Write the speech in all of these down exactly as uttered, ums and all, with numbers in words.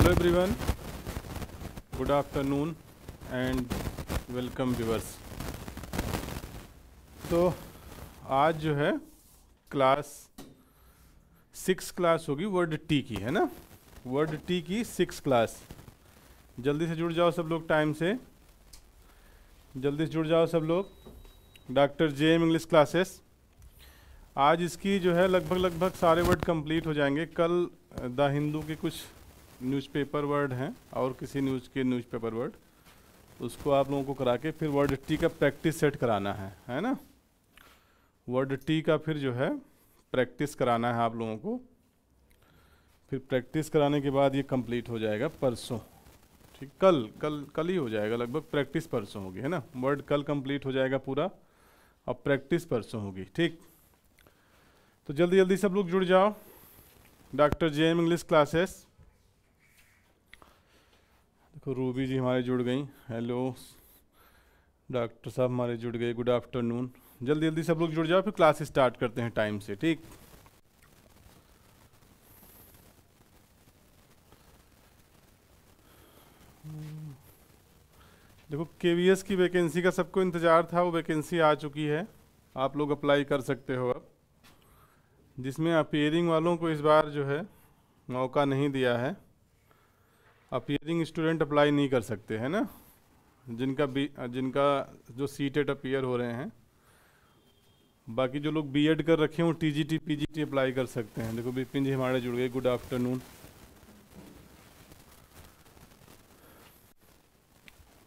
Hello everyone, good afternoon and welcome viewers. तो आज जो है क्लास सिक्स क्लास होगी वर्ड टी की, है ना, वर्ड टी की सिक्स क्लास। जल्दी से जुड़ जाओ सब लोग, टाइम से जल्दी से जुड़ जाओ सब लोग। Doctor J M English classes, आज इसकी जो है लगभग लगभग सारे वर्ड कंप्लीट हो जाएंगे। कल द हिंदू के कुछ न्यूज़पेपर वर्ड हैं और किसी न्यूज़ के न्यूज़पेपर वर्ड, उसको आप लोगों को करा के फिर वर्ड टी का प्रैक्टिस सेट कराना है, है ना। वर्ड टी का फिर जो है प्रैक्टिस कराना है आप लोगों को, फिर प्रैक्टिस कराने के बाद ये कंप्लीट हो जाएगा परसों। ठीक, कल कल कल ही हो जाएगा लगभग, प्रैक्टिस परसों होगी, है ना। वर्ड कल कंप्लीट हो जाएगा पूरा और प्रैक्टिस परसों होगी। ठीक, तो जल्दी जल्दी सब लोग जुड़ जाओ। Doctor J M English classes, देखो रूबी जी हमारे जुड़ गई, हेलो डॉक्टर साहब हमारे जुड़ गए, गुड आफ्टरनून। जल्दी जल्दी सब लोग जुड़ जाओ, फिर क्लास स्टार्ट करते हैं टाइम से। ठीक, देखो केवीएस की वैकेंसी का सबको इंतज़ार था, वो वैकेंसी आ चुकी है, आप लोग अप्लाई कर सकते हो अब। जिसमें अपीयरिंग वालों को इस बार जो है मौका नहीं दिया है, अपीयरिंग स्टूडेंट अप्लाई नहीं कर सकते, है ना। जिनका बी जिनका जो सीटेट अपीयर हो रहे हैं, बाकी जो लोग बीएड कर रखे हों टीजीटी पीजीटी अप्लाई कर सकते हैं। देखो विपिन जी हमारे जुड़ गए, गुड आफ्टरनून।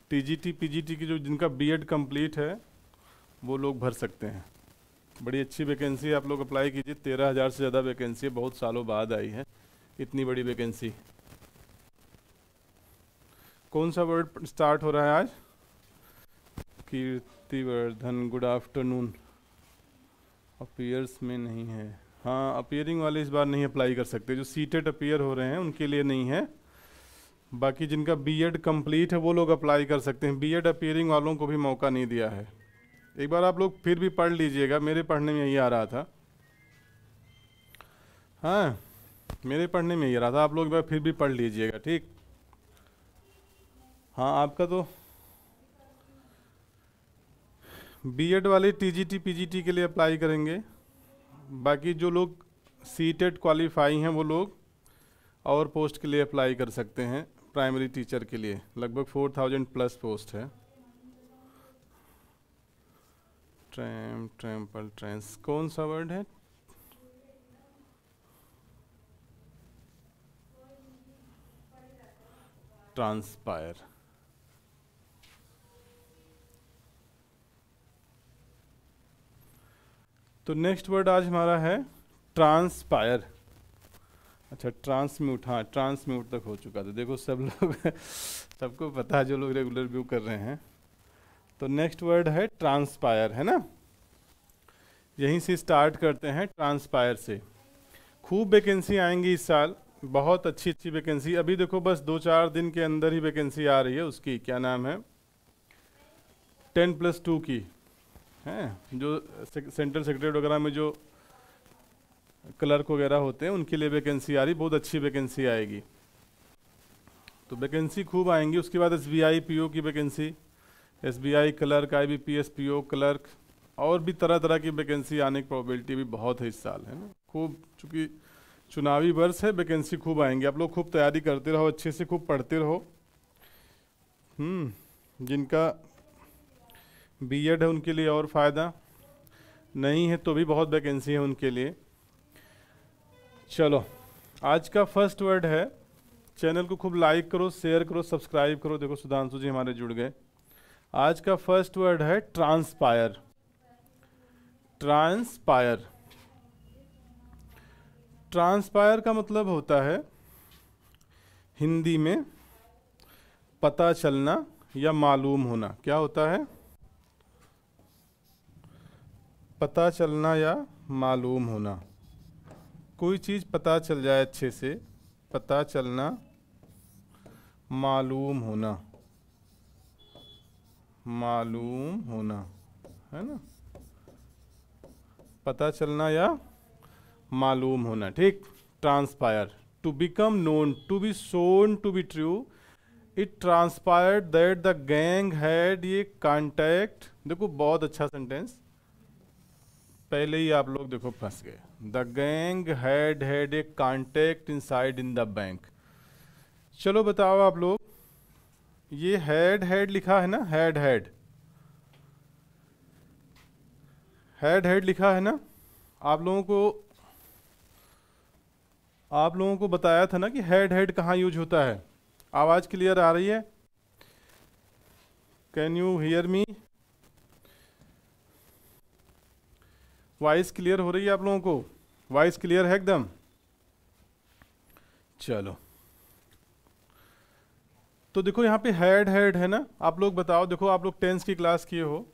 टीजीटी पीजीटी की जो जिनका बीएड कंप्लीट है वो लोग भर सकते हैं। बड़ी अच्छी वैकेंसी है, आप लोग अप्लाई कीजिए। तेरह हज़ार से ज़्यादा वैकेंसी बहुत सालों बाद आई है, इतनी बड़ी वैकेंसी। कौन सा वर्ड स्टार्ट हो रहा है आज? Kirtivardhan good afternoon. अपीयर्स में नहीं है, हाँ अपीयरिंग वाले इस बार नहीं अप्लाई कर सकते, जो सीटेट अपीयर हो रहे हैं उनके लिए नहीं है। बाकी जिनका बीएड कंप्लीट है वो लोग अप्लाई कर सकते हैं, बीएड अपीयरिंग वालों को भी मौका नहीं दिया है। एक बार आप लोग फिर भी पढ़ लीजिएगा, मेरे पढ़ने में यही आ रहा था, हाँ मेरे पढ़ने में यही आ रहा था, आप लोग एक बार फिर भी पढ़ लीजिएगा। ठीक, हाँ आपका तो बीएड वाले टीजीटी पीजीटी के लिए अप्लाई करेंगे, बाकी जो लोग सीटेट क्वालिफाई हैं वो लोग और पोस्ट के लिए अप्लाई कर सकते हैं। प्राइमरी टीचर के लिए लगभग फोर थाउजेंड प्लस पोस्ट है। ट्रैम ट्रैम्पल ट्रेंस कौन सा वर्ड है? ट्रांसपायर। तो नेक्स्ट वर्ड आज हमारा है ट्रांसपायर। अच्छा ट्रांसम्यूट, हाँ ट्रांसम्यूट तक हो चुका था। देखो सब लोग सबको पता है जो लोग रेगुलर व्यू कर रहे हैं। तो नेक्स्ट वर्ड है ट्रांसपायर, है ना, यहीं से स्टार्ट करते हैं ट्रांसपायर से। खूब वैकेंसी आएंगी इस साल, बहुत अच्छी अच्छी वैकेंसी। अभी देखो बस दो चार दिन के अंदर ही वैकेंसी आ रही है उसकी, क्या नाम है, टेन प्लस टू की है, जो सेंट्रल सेक्रेटरी वगैरह में जो क्लर्क वगैरह होते हैं उनके लिए वैकेंसी आ रही, बहुत अच्छी वैकेंसी आएगी। तो वैकेंसी खूब आएंगी। उसके बाद S B I P O की vacancy, S B I clerk, I B P S P O clerk, और भी तरह तरह की वैकेंसी आने की प्रोबेबिलिटी भी बहुत है इस साल, है ना। खूब, चूँकि चुनावी वर्ष है, वैकेंसी खूब आएंगी। आप लोग खूब तैयारी करते रहो, अच्छे से खूब पढ़ते रहो। हम्म जिनका बीएड है उनके लिए और फ़ायदा, नहीं है तो भी बहुत वैकेंसी है उनके लिए। चलो आज का फर्स्ट वर्ड है, चैनल को खूब लाइक करो, शेयर करो, सब्सक्राइब करो। देखो सुधांशु जी हमारे जुड़ गए। आज का फर्स्ट वर्ड है ट्रांसपायर। ट्रांसपायर, ट्रांसपायर का मतलब होता है हिंदी में पता चलना या मालूम होना। क्या होता है? पता चलना या मालूम होना। कोई चीज़ पता चल जाए अच्छे से, पता चलना, मालूम होना, मालूम होना, है ना, पता चलना या मालूम होना। ठीक, transpire. to become known, to be shown to be true, it transpired that the gang had ये contact. देखो बहुत अच्छा sentence, पहले ही आप लोग देखो फंस गए. The gang had had a contact inside in the bank. चलो बताओ आप लोग, ये had had लिखा है ना, had had had had लिखा है ना. आप लोगों को आप लोगों को बताया था ना कि had had कहाँ यूज होता है. आवाज़ क्लियर आ रही है? Can you hear me? Voice clear हो रही है आप लोगों को? वॉइस क्लियर है एकदम? चलो तो देखो यहाँ पे हैड हैड है ना. आप लोग बताओ, देखो आप लोग टेंस की क्लास किए हो,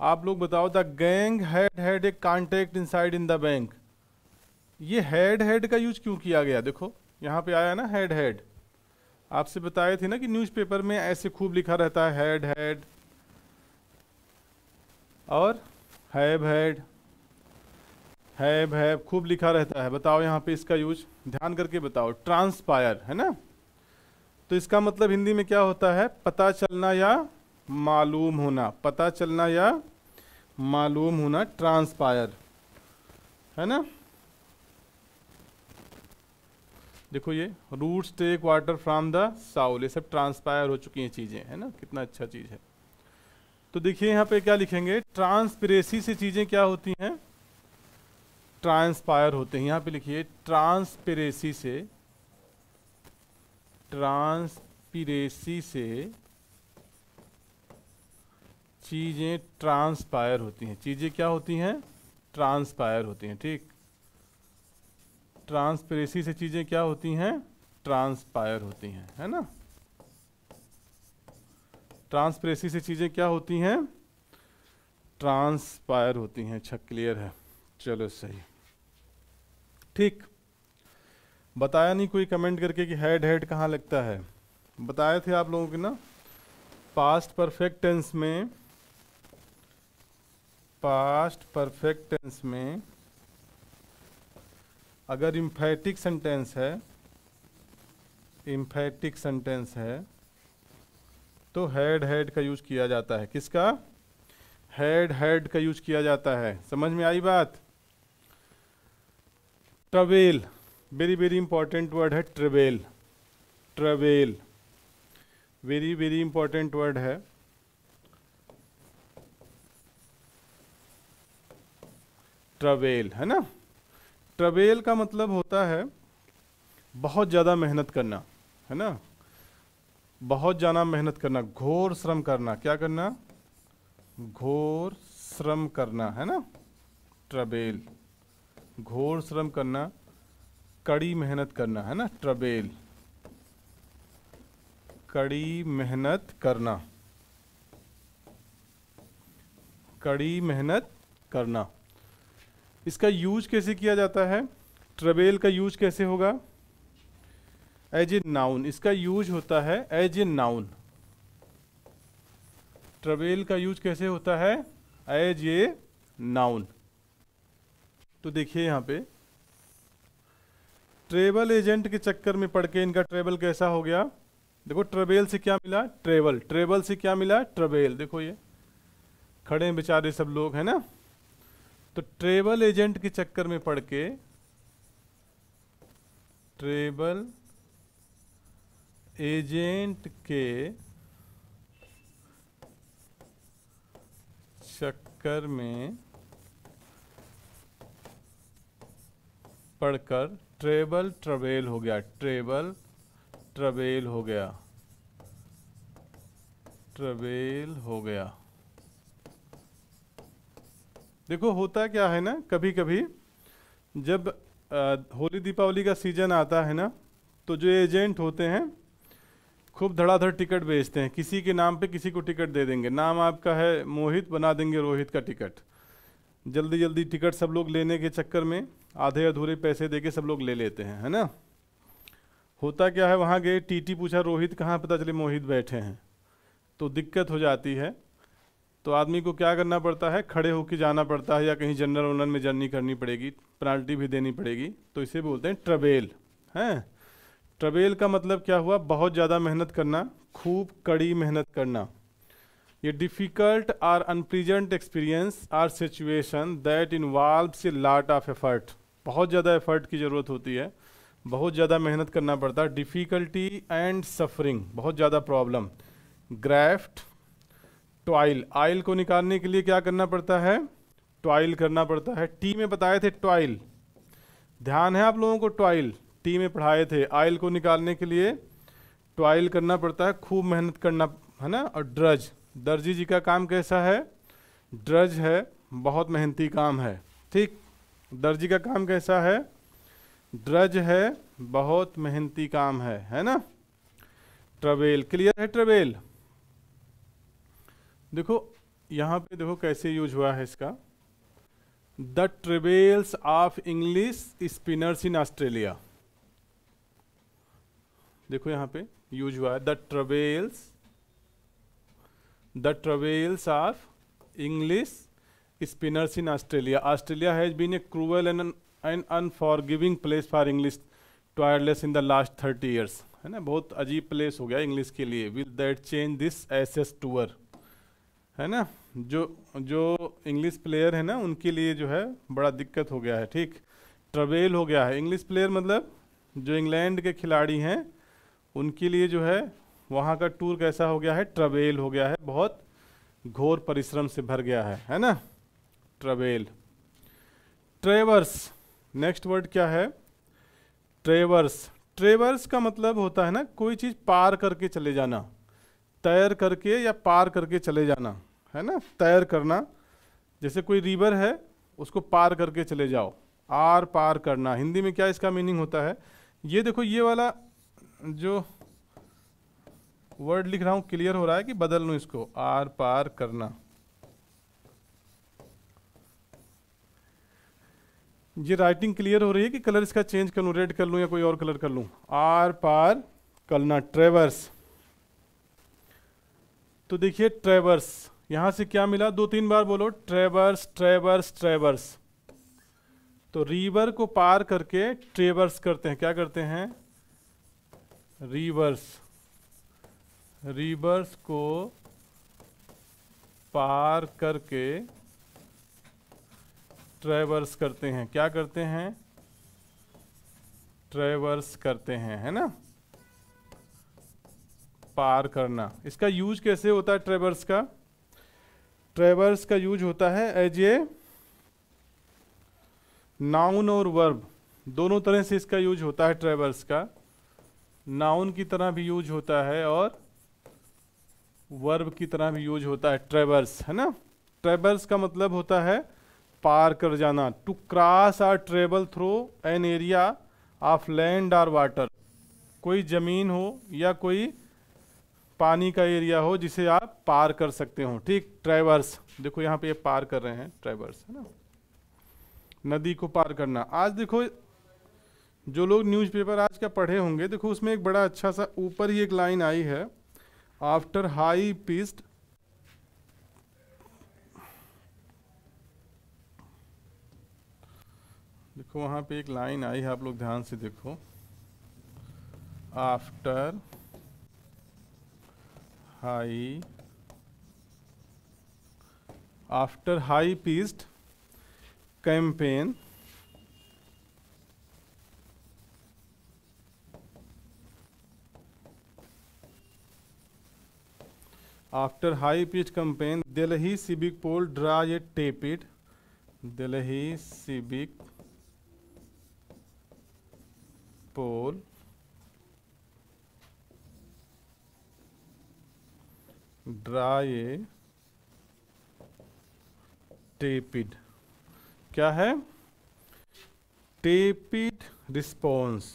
आप लोग बताओ the gang had had a contact inside in the bank, ये हैड हैड का यूज क्यों किया गया? देखो यहाँ पे आया ना हैड हैड. आपसे बताए थे ना कि न्यूज़पेपर में ऐसे खूब लिखा रहता है हैड हैड और हैव हैड, हैव हैव खूब लिखा रहता है. बताओ यहाँ पे इसका यूज, ध्यान करके बताओ. ट्रांसपायर है ना, तो इसका मतलब हिंदी में क्या होता है? पता चलना या मालूम होना, पता चलना या मालूम होना, ट्रांसपायर है ना. देखो ये roots take water from the soil, ये सब ट्रांसपायर हो चुकी हैं चीज़ें, है ना. कितना अच्छा चीज़ है. तो देखिए यहाँ पे क्या लिखेंगे, ट्रांसपेरेंसी से चीज़ें क्या होती हैं? ट्रांसपायर होते हैं. यहाँ पे लिखिए ट्रांसपेरेंसी से, ट्रांसपेरेंसी से चीज़ें ट्रांसपायर होती हैं. चीज़ें क्या होती हैं? ट्रांसपायर होती हैं. ठीक, ट्रांसपेरेंसी से चीज़ें क्या होती हैं? ट्रांसपायर होती हैं, है ना. ट्रांसपेरेंसी से चीज़ें क्या होती हैं? ट्रांसपायर होती हैं. अच्छा, क्लियर है, चलो सही. ठीक, बताया नहीं कोई कमेंट करके कि हैड हैड कहाँ लगता है. बताए थे आप लोगों के ना, पास्ट परफेक्ट टेंस में, पास्ट परफेक्ट टेंस में अगर इम्फेटिक सेंटेंस है, इम्फेटिक सेंटेंस है तो हैड हैड का यूज किया जाता है. किसका? हैड हैड का यूज किया जाता है. समझ में आई बात? Travel, very very important word है travel. Travel very very important word है. ट्रैवल है ना. ट्रैवल का मतलब होता है बहुत ज़्यादा मेहनत करना, है ना. बहुत ज़्यादा मेहनत करना, घोर श्रम करना. क्या करना? घोर श्रम करना, है ना. ट्रैवल, घोर श्रम करना, कड़ी मेहनत करना, है ना. ट्रैवल, कड़ी मेहनत करना, कड़ी मेहनत करना. इसका यूज कैसे किया जाता है? ट्रैवल का यूज कैसे होगा? As a noun. इसका यूज होता है एज ए नाउन. ट्रैवल का यूज कैसे होता है? As a noun. तो देखिए यहाँ पे ट्रैवल एजेंट के चक्कर में पड़ के इनका ट्रैवल कैसा हो गया. देखो ट्रैवल से क्या मिला? ट्रैवल. ट्रैवल से क्या मिला? ट्रैवल. देखो ये खड़े हैं बेचारे सब लोग, है ना. तो ट्रैवल एजेंट के चक्कर में पड़ के, ट्रैवल एजेंट के चक्कर में पढ़कर ट्रैवल ट्रैवल हो गया. ट्रैवल ट्रैवल हो गया, ट्रैवल हो गया. देखो होता क्या है ना, कभी कभी जब आ, होली दीपावली का सीज़न आता है ना, तो जो एजेंट होते हैं खूब धड़ाधड़ टिकट बेचते हैं. किसी के नाम पे किसी को टिकट दे देंगे. नाम आपका है मोहित, बना देंगे रोहित का टिकट. जल्दी जल्दी टिकट सब लोग लेने के चक्कर में आधे अधूरे पैसे दे के सब लोग ले लेते हैं, है ना. होता क्या है, वहाँ गए टीटी पूछा रोहित कहाँ, पता चले मोहित बैठे हैं. तो दिक्कत हो जाती है. तो आदमी को क्या करना पड़ता है? खड़े होकर जाना पड़ता है या कहीं जनरल वनरल में जर्नी करनी पड़ेगी, पेनाल्टी भी देनी पड़ेगी. तो इसे बोलते हैं ट्रैवल, हैं. ट्रबेल का मतलब क्या हुआ? बहुत ज़्यादा मेहनत करना, खूब कड़ी मेहनत करना. ये difficult or unpleasant experience or situation that involves a lot of effort. बहुत ज़्यादा एफर्ट की ज़रूरत होती है, बहुत ज़्यादा मेहनत करना पड़ता है. डिफ़िकल्टी एंड सफरिंग, बहुत ज़्यादा प्रॉब्लम. Graft, toil. आयल को निकालने के लिए क्या करना पड़ता है? टॉयल करना पड़ता है. टी में बताए थे टॉयल, ध्यान है आप लोगों को? टॉयल टी में पढ़ाए थे. आयल को निकालने के लिए टॉयल करना पड़ता है, खूब मेहनत करना है ना. और ड्रज, दर्जी जी का काम कैसा है? ड्रज है, बहुत मेहनती काम है. ठीक, दर्जी का काम कैसा है? ड्रज है, बहुत मेहनती काम है, है ना. ट्रबेल, क्लियर है ट्रबेल? देखो यहाँ पे देखो कैसे यूज हुआ है इसका. The ट्रबेल्स of English spinners in Australia. देखो यहाँ पे यूज हुआ है the travails the ट्रबेल्स of English spinners in Australia. Australia has been a cruel and and unforgiving place for English toilers in the last thirty years, है ना. बहुत अजीब place हो गया इंग्लिश के लिए. Will that change this Ashes tour, है ना. जो जो इंग्लिश प्लेयर है ना उनके लिए जो है बड़ा दिक्कत हो गया है. ठीक, ट्रबेल हो गया है. इंग्लिश प्लेयर मतलब जो इंग्लैंड के खिलाड़ी हैं उनके लिए जो है वहाँ का टूर कैसा हो गया है? ट्रबेल हो गया है, बहुत घोर परिश्रम से भर गया है, है ना. ट्रबेल. ट्रेवर्स, नेक्स्ट वर्ड क्या है? ट्रेवर्स. ट्रेवर्स का मतलब होता है ना कोई चीज़ पार करके चले जाना, तैर करके या पार करके चले जाना, है ना. तैर करना, जैसे कोई रिवर है उसको पार करके चले जाओ, आर पार करना. हिंदी में क्या इसका मीनिंग होता है? ये देखो, ये वाला जो वर्ड लिख रहा हूँ क्लियर हो रहा है कि बदल लूँ इसको, आर पार करना. ये राइटिंग क्लियर हो रही है कि कलर इसका चेंज कर लूँ, रेड कर लूँ या कोई और कलर कर लूँ? आर पार करना, ट्रेवर्स. तो देखिए ट्रेवर्स यहाँ से क्या मिला? दो तीन बार बोलो ट्रेवर्स ट्रेवर्स ट्रेवर्स. तो रिवर को पार करके ट्रेवर्स करते हैं. क्या करते हैं? रिवर्स रिवर्स को पार करके ट्रेवर्स करते हैं. क्या करते हैं? ट्रेवर्स करते हैं, है ना. पार करना. इसका यूज कैसे होता है ट्रेवर्स का? ट्रेवर्स का यूज होता है एज ए नाउन और वर्ब, दोनों तरह से इसका यूज होता है. ट्रेवर्स का नाउन की तरह भी यूज होता है और वर्ब की तरह भी यूज होता है. ट्रेवर्स, है ना. ट्रेवर्स का मतलब होता है पार कर जाना. To cross or travel through an area of land or water. कोई ज़मीन हो या कोई पानी का एरिया हो जिसे आप पार कर सकते हो. ठीक, ट्रेवर्स. देखो यहाँ पे ये पार कर रहे हैं, ट्रेवर्स, है ना. नदी को पार करना. आज देखो जो लोग न्यूज़पेपर आज का पढ़े होंगे, देखो उसमें एक बड़ा अच्छा सा ऊपर ही एक लाइन आई है. आफ्टर हाई पिस्ट देखो वहाँ पे एक लाइन आई है, आप लोग ध्यान से देखो. After high after high pitched campaign after high pitch campaign Delhi civic poll draw a tepid. Delhi civic poll draw a tepid. क्या है? Tepid response.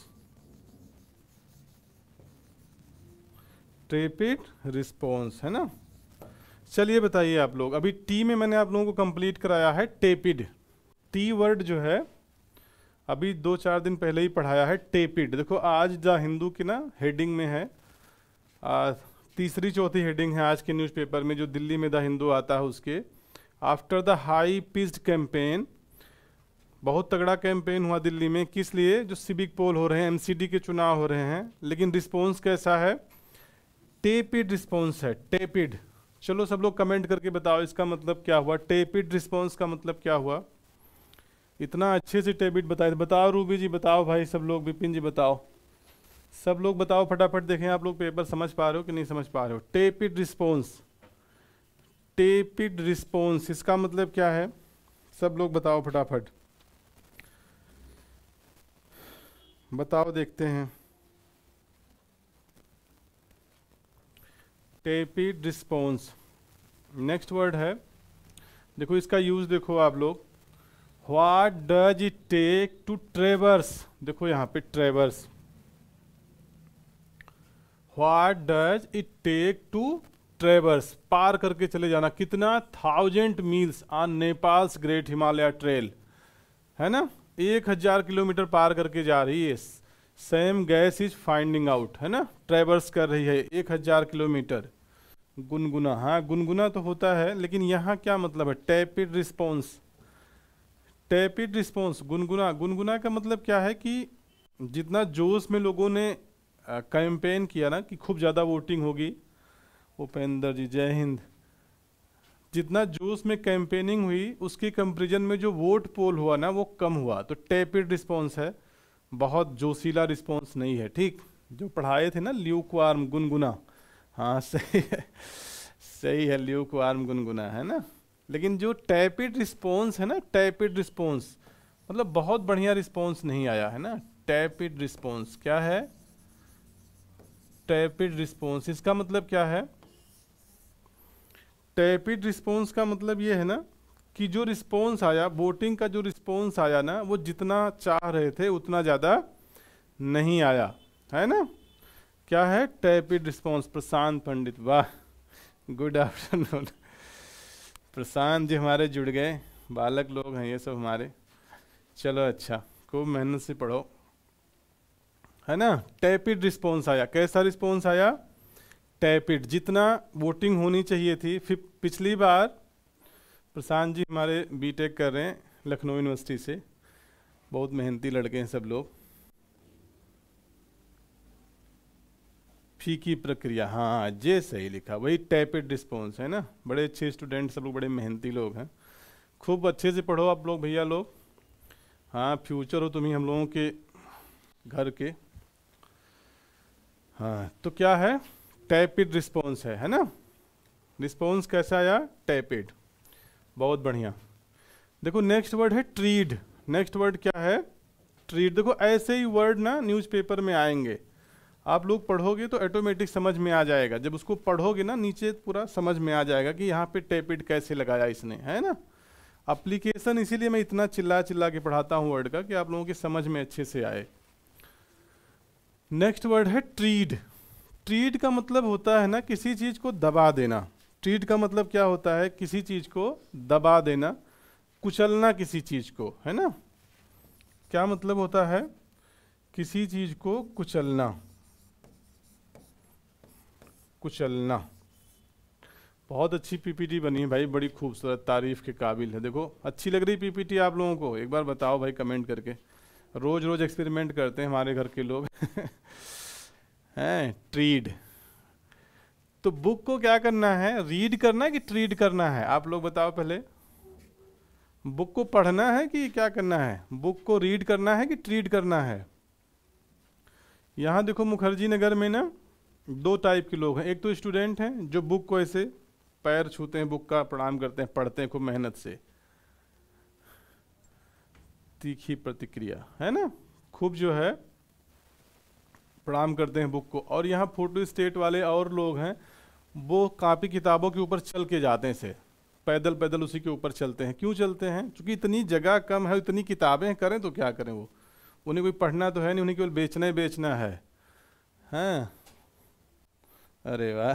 Rapid response, है ना. चलिए बताइए आप लोग, अभी टी में मैंने आप लोगों को कंप्लीट कराया है टेपिड. टी वर्ड जो है अभी दो चार दिन पहले ही पढ़ाया है, टेपिड. देखो आज द हिंदू की ना हेडिंग में है, आ, तीसरी चौथी हेडिंग है आज के न्यूज़पेपर में जो दिल्ली में द हिंदू आता है उसके. After the high pitched campaign बहुत तगड़ा कैंपेन हुआ दिल्ली में, किस लिए? जो सिविक पोल हो रहे हैं, एमसीडी के चुनाव हो रहे हैं, लेकिन रिस्पॉन्स कैसा है? टेपिड रिस्पॉन्स है, टेपिड। चलो सब लोग कमेंट करके बताओ इसका मतलब क्या हुआ, टेपिड रिस्पॉन्स का मतलब क्या हुआ? इतना अच्छे से टेपिड बताए, बताओ रूबी जी, बताओ भाई सब लोग, विपिन जी बताओ, सब लोग बताओ फटाफट, देखें आप लोग पेपर समझ पा रहे हो कि नहीं समझ पा रहे हो। टेपिड रिस्पॉन्स, टेपिड रिस्पॉन्स इसका मतलब क्या है? सब लोग बताओ फटाफट, बताओ देखते हैं। टेपिड रिस्पॉन्स नेक्स्ट वर्ड है, देखो इसका यूज देखो आप लोग, what does it take to traverse, देखो यहाँ पे traverse, what does it take to traverse, पार करके चले जाना, कितना? Thousand miles on Nepal's great Himalaya trail, है ना, एक हजार किलोमीटर पार करके जा रही है। Same gas is finding out, है ना, ट्रेवर्स कर रही है एक हजार किलोमीटर। गुनगुना, हाँ गुनगुना तो होता है, लेकिन यहाँ क्या मतलब है? टेपिड रिस्पॉन्स, टेपिड रिस्पॉन्स, गुनगुना। गुनगुना का मतलब क्या है कि जितना जोश में लोगों ने कैंपेन किया ना कि खूब ज़्यादा वोटिंग होगी, उपेंद्र जी जय हिंद, जितना जोश में कैंपेनिंग हुई उसके कंपेरिजन में जो वोट पोल हुआ ना वो कम हुआ, तो टेपिड रिस्पॉन्स है, बहुत जोशीला रिस्पॉन्स नहीं है। ठीक, जो पढ़ाए थे ना ल्यूकवार्म गुनगुना, हाँ सही है, सही है, ल्यूकवार्म गुनगुना, है ना। लेकिन जो टैपिड रिस्पॉन्स है ना, टैपिड रिस्पॉन्स मतलब बहुत बढ़िया रिस्पॉन्स नहीं आया, है ना। टैपिड रिस्पॉन्स क्या है? टैपिड रिस्पॉन्स इसका मतलब क्या है? टैपिड रिस्पॉन्स का मतलब ये है ना कि जो रिस्पॉन्स आया, वोटिंग का जो रिस्पॉन्स आया ना, वो जितना चाह रहे थे उतना ज़्यादा नहीं आया, है ना। क्या है? टैपिड रिस्पॉन्स। प्रशांत पंडित, वाह, गुड आफ्टरनून प्रशांत जी, हमारे जुड़ गए, बालक लोग हैं ये सब हमारे। चलो अच्छा, खूब मेहनत से पढ़ो, है ना। टैपिड रिस्पॉन्स आया, कैसा रिस्पॉन्स आया? टैपिड, जितना वोटिंग होनी चाहिए थी। फिर पिछली बार प्रशांत जी हमारे बीटेक कर रहे हैं लखनऊ यूनिवर्सिटी से, बहुत मेहनती लड़के हैं सब लोग। फीकी प्रक्रिया, हाँ जे सही लिखा, वही टैपिड रिस्पॉन्स है ना। बड़े अच्छे स्टूडेंट सब लोग, बड़े मेहनती लोग हैं, खूब अच्छे से पढ़ो आप लोग भैया लोग, हाँ फ्यूचर हो तुम ही हम लोगों के घर के। हाँ तो क्या है? टैपिड रिस्पॉन्स है, है ना। रिस्पॉन्स कैसा आया? टैपिड, बहुत बढ़िया। देखो नेक्स्ट वर्ड है ट्रीड, नेक्स्ट वर्ड क्या है? ट्रीड। देखो ऐसे ही वर्ड ना न्यूज़पेपर में आएंगे, आप लोग पढ़ोगे तो ऑटोमेटिक समझ में आ जाएगा, जब उसको पढ़ोगे ना नीचे पूरा समझ में आ जाएगा कि यहाँ पे टैपिड कैसे लगाया इसने, है ना। एप्लीकेशन इसीलिए मैं इतना चिल्ला चिल्ला के पढ़ाता हूँ वर्ड का, कि आप लोगों की समझ में अच्छे से आए। नेक्स्ट वर्ड है ट्रीड। ट्रीड का मतलब होता है ना किसी चीज़ को दबा देना। ट्रीड का मतलब क्या होता है? किसी चीज़ को दबा देना, कुचलना किसी चीज़ को, है ना। क्या मतलब होता है? किसी चीज़ को कुचलना, कुचलना। बहुत अच्छी पीपीटी बनी है भाई, बड़ी खूबसूरत, तारीफ के काबिल है। देखो अच्छी लग रही पीपीटी आप लोगों को? एक बार बताओ भाई कमेंट करके, रोज़ रोज़ एक्सपेरिमेंट करते हैं हमारे घर के लोग हैं। ट्रीड, तो बुक को क्या करना है? रीड करना है कि ट्रीड करना है? आप लोग बताओ पहले, बुक को पढ़ना है कि क्या करना है? बुक को रीड करना है कि ट्रीड करना है? यहाँ देखो मुखर्जी नगर में ना दो टाइप के लोग हैं, एक तो स्टूडेंट हैं जो बुक को ऐसे पैर छूते हैं, बुक का प्रणाम करते हैं, पढ़ते हैं खूब मेहनत से, तीखी प्रतिक्रिया, है ना, खूब जो है प्रणाम करते हैं बुक को। और यहाँ फोटो स्टेट वाले और लोग हैं, वो कापी किताबों के ऊपर चल के जाते हैं, से पैदल पैदल उसी के ऊपर चलते हैं। क्यों चलते हैं? क्योंकि इतनी जगह कम है, इतनी किताबें, करें तो क्या करें वो, उन्हें कोई पढ़ना तो है नहीं, उन्हें केवल बेचना ही बेचना है। हाँ अरे वाह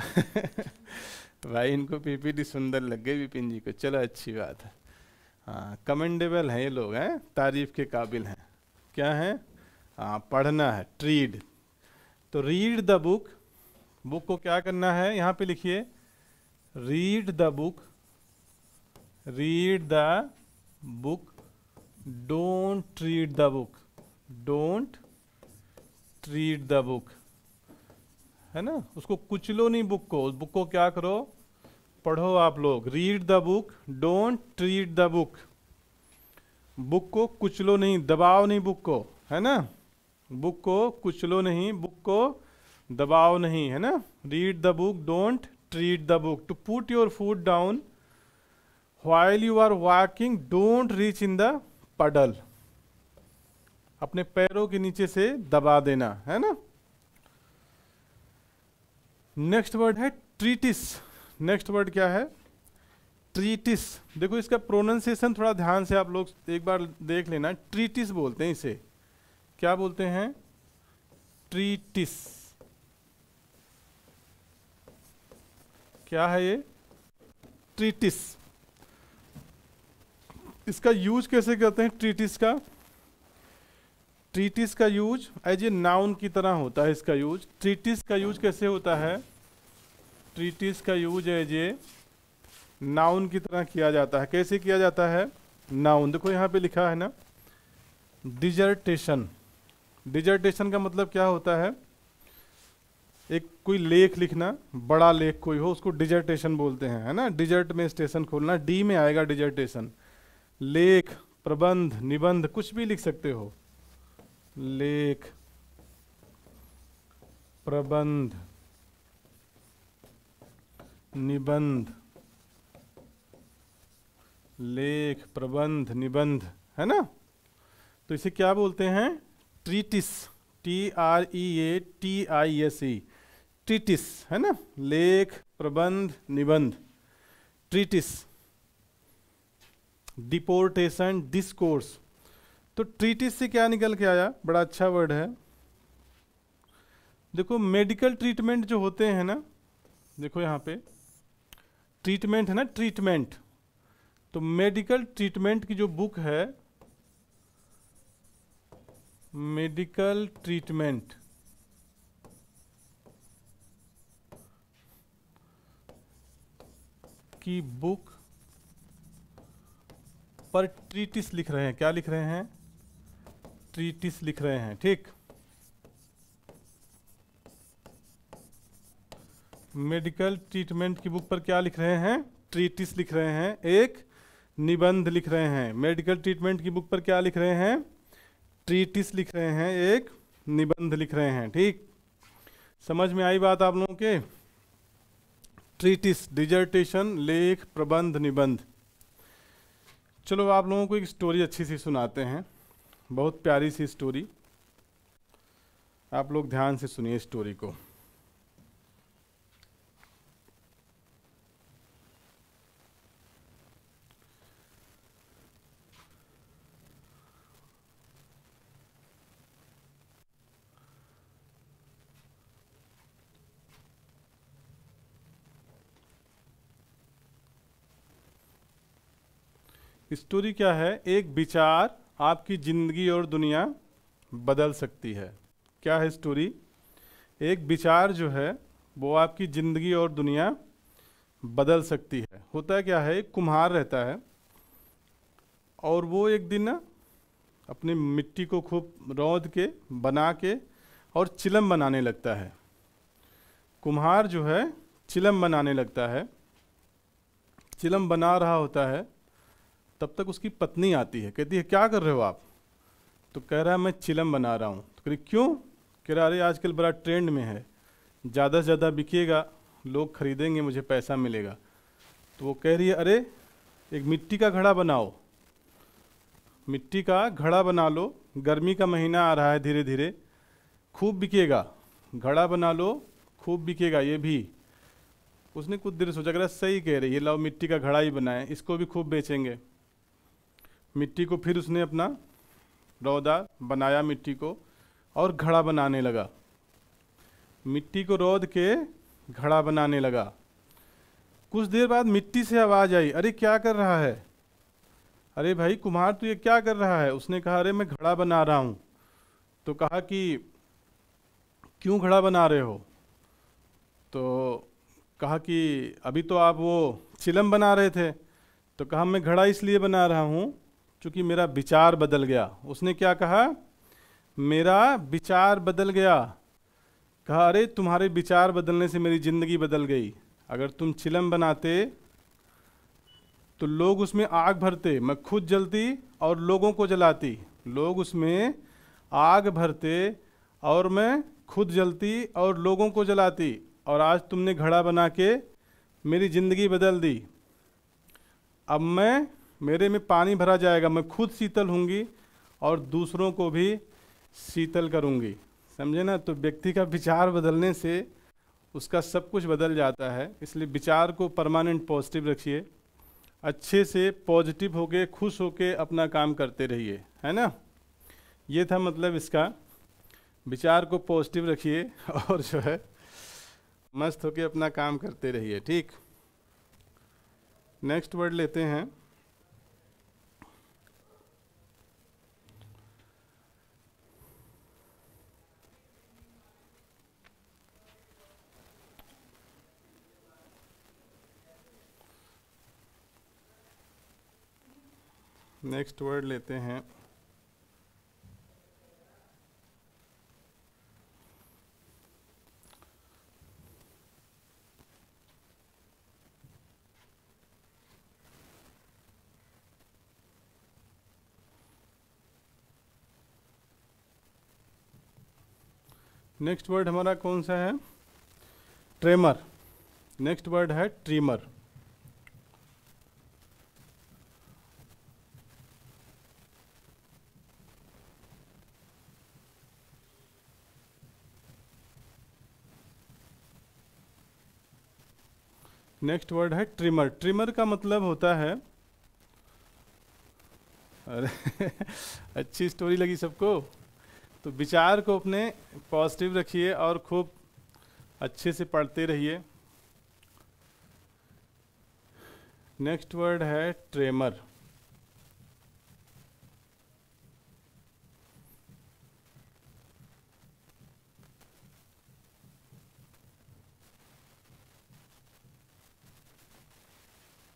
भाई, इनको पीपीटी सुंदर लग गई विपिन जी को, चलो अच्छी बात है। हाँ कमेंडेबल हैं ये लोग, हैं तारीफ के काबिल हैं। क्या है? हाँ पढ़ना है, ट्रीड। तो रीड द बुक, बुक को क्या करना है? यहाँ पे लिखिए read the book, read the book, don't don't treat the book, don't treat the book, है ना, उसको कुचलो नहीं बुक को, उस बुक को क्या करो, पढ़ो आप लोग, read the book, don't treat the book, book को कुचलो नहीं, दबाओ नहीं बुक को, है ना, बुक को कुचलो नहीं, बुक को दबाओ नहीं, है ना, read the book, don't treat the book, to put your foot down while you are walking, don't reach in the puddle, अपने पैरों के नीचे से दबा देना, है ना। नेक्स्ट वर्ड है ट्रीटिस, नेक्स्ट वर्ड क्या है, ट्रीटिस। देखो इसका प्रोनाउंसिएशन थोड़ा ध्यान से आप लोग एक बार देख लेना, ट्रीटिस बोलते हैं इसे, क्या बोलते हैं, ट्रीटिस, क्या है ये, ट्रीटिस। इसका यूज कैसे करते हैं ट्रीटिस का, ट्रीटिस का यूज एज ए नाउन की तरह होता है इसका यूज, ट्रीटिस का यूज कैसे होता है, ट्रीटिस का यूज एज ए नाउन की तरह किया जाता है, कैसे किया जाता है, नाउन, देखो यहाँ पे लिखा है ना डिजर्टेशन, डिजर्टेशन का मतलब क्या होता है, एक कोई लेख लिखना, बड़ा लेख कोई हो उसको डिजर्टेशन बोलते हैं, है ना, डिजर्ट में स्टेशन खोलना, डी में आएगा डिजर्टेशन, लेख, प्रबंध, निबंध, कुछ भी लिख सकते हो, लेख, प्रबंध, निबंध, लेख, प्रबंध, निबंध, है ना, तो इसे क्या बोलते हैं, treatise, T R E A T I S E, treatise, है ना, लेख, प्रबंध, निबंध, ट्रीटिस। डिपोर्टेशन, डिस्कोर्स, तो ट्रीटिस से क्या निकल के आया, बड़ा अच्छा वर्ड है। देखो मेडिकल ट्रीटमेंट जो होते हैं ना, देखो यहाँ पे ट्रीटमेंट है ना, ट्रीटमेंट, तो मेडिकल ट्रीटमेंट की जो बुक है, मेडिकल ट्रीटमेंट, की बुक पर ट्रीटिस लिख रहे हैं, क्या लिख रहे हैं, ट्रीटिस लिख रहे हैं, ठीक। मेडिकल ट्रीटमेंट की बुक पर क्या लिख रहे हैं, ट्रीटिस लिख रहे हैं, एक निबंध लिख रहे हैं, मेडिकल ट्रीटमेंट की बुक पर क्या लिख रहे हैं, ट्रीटिस लिख रहे हैं, एक निबंध लिख रहे हैं, ठीक। समझ में आई बात आप लोगों के, ट्रीटिस, डिजर्टेशन, लेख, प्रबंध, निबंध। चलो आप लोगों को एक स्टोरी अच्छी सी सुनाते हैं, बहुत प्यारी सी स्टोरी, आप लोग ध्यान से सुनिए स्टोरी को। स्टोरी क्या है, एक विचार आपकी जिंदगी और दुनिया बदल सकती है। क्या है स्टोरी, एक विचार जो है वो आपकी जिंदगी और दुनिया बदल सकती है। होता क्या है, एक कुम्हार रहता है और वो एक दिन ना अपनी मिट्टी को खूब रौंद के बना के और चिलम बनाने लगता है। कुम्हार जो है चिलम बनाने लगता है, चिलम बना रहा होता है, तब तक उसकी पत्नी आती है, कहती है क्या कर रहे हो आप, तो कह रहा है मैं चिलम बना रहा हूँ। तो कह रही क्यों, कह रहा अरे आजकल बड़ा ट्रेंड में है, ज़्यादा से ज़्यादा बिकेगा, लोग खरीदेंगे, मुझे पैसा मिलेगा। तो वो कह रही है अरे एक मिट्टी का घड़ा बनाओ, मिट्टी का घड़ा बना लो, गर्मी का महीना आ रहा है धीरे धीरे, खूब बिकेगा, घड़ा बना लो खूब बिकेगा ये भी। उसने कुछ देर सोचा, कह रहा सही कह रही है, लाओ मिट्टी का घड़ा ही बनाए, इसको भी खूब बेचेंगे। मिट्टी को फिर उसने अपना रौदा बनाया, मिट्टी को, और घड़ा बनाने लगा, मिट्टी को रौद के घड़ा बनाने लगा। कुछ देर बाद मिट्टी से आवाज़ आई, अरे क्या कर रहा है, अरे भाई कुम्हार तू ये क्या कर रहा है। उसने कहा अरे मैं घड़ा बना रहा हूँ। तो कहा कि क्यों घड़ा बना रहे हो, तो कहा कि अभी तो आप वो चिलम बना रहे थे। तो कहा मैं घड़ा इसलिए बना रहा हूँ चूँकि मेरा विचार बदल गया। उसने क्या कहा, मेरा विचार बदल गया। कहा अरे तुम्हारे विचार बदलने से मेरी ज़िंदगी बदल गई। अगर तुम चिलम बनाते तो लोग उसमें आग भरते, मैं खुद जलती और लोगों को जलाती। लोग उसमें आग भरते और मैं खुद जलती और लोगों को जलाती, और आज तुमने घड़ा बना के मेरी ज़िंदगी बदल दी। अब मैं, मेरे में पानी भरा जाएगा, मैं खुद शीतल होंगी और दूसरों को भी शीतल करूंगी। समझे ना। तो व्यक्ति का विचार बदलने से उसका सब कुछ बदल जाता है। इसलिए विचार को परमानेंट पॉजिटिव रखिए, अच्छे से पॉजिटिव होके खुश होके अपना काम करते रहिए, है ना। ये था मतलब इसका, विचार को पॉजिटिव रखिए और जो है मस्त होके अपना काम करते रहिए। ठीक, नेक्स्ट वर्ड लेते हैं। नेक्स्ट वर्ड लेते हैं नेक्स्ट वर्ड हमारा कौन सा है, ट्रेमर। नेक्स्ट वर्ड है ट्रिमर। नेक्स्ट वर्ड है ट्रिमर। ट्रिमर का मतलब होता है, अरे अच्छी स्टोरी लगी सबको। तो विचार को अपने पॉजिटिव रखिए और खूब अच्छे से पढ़ते रहिए। नेक्स्ट वर्ड है ट्रेमर।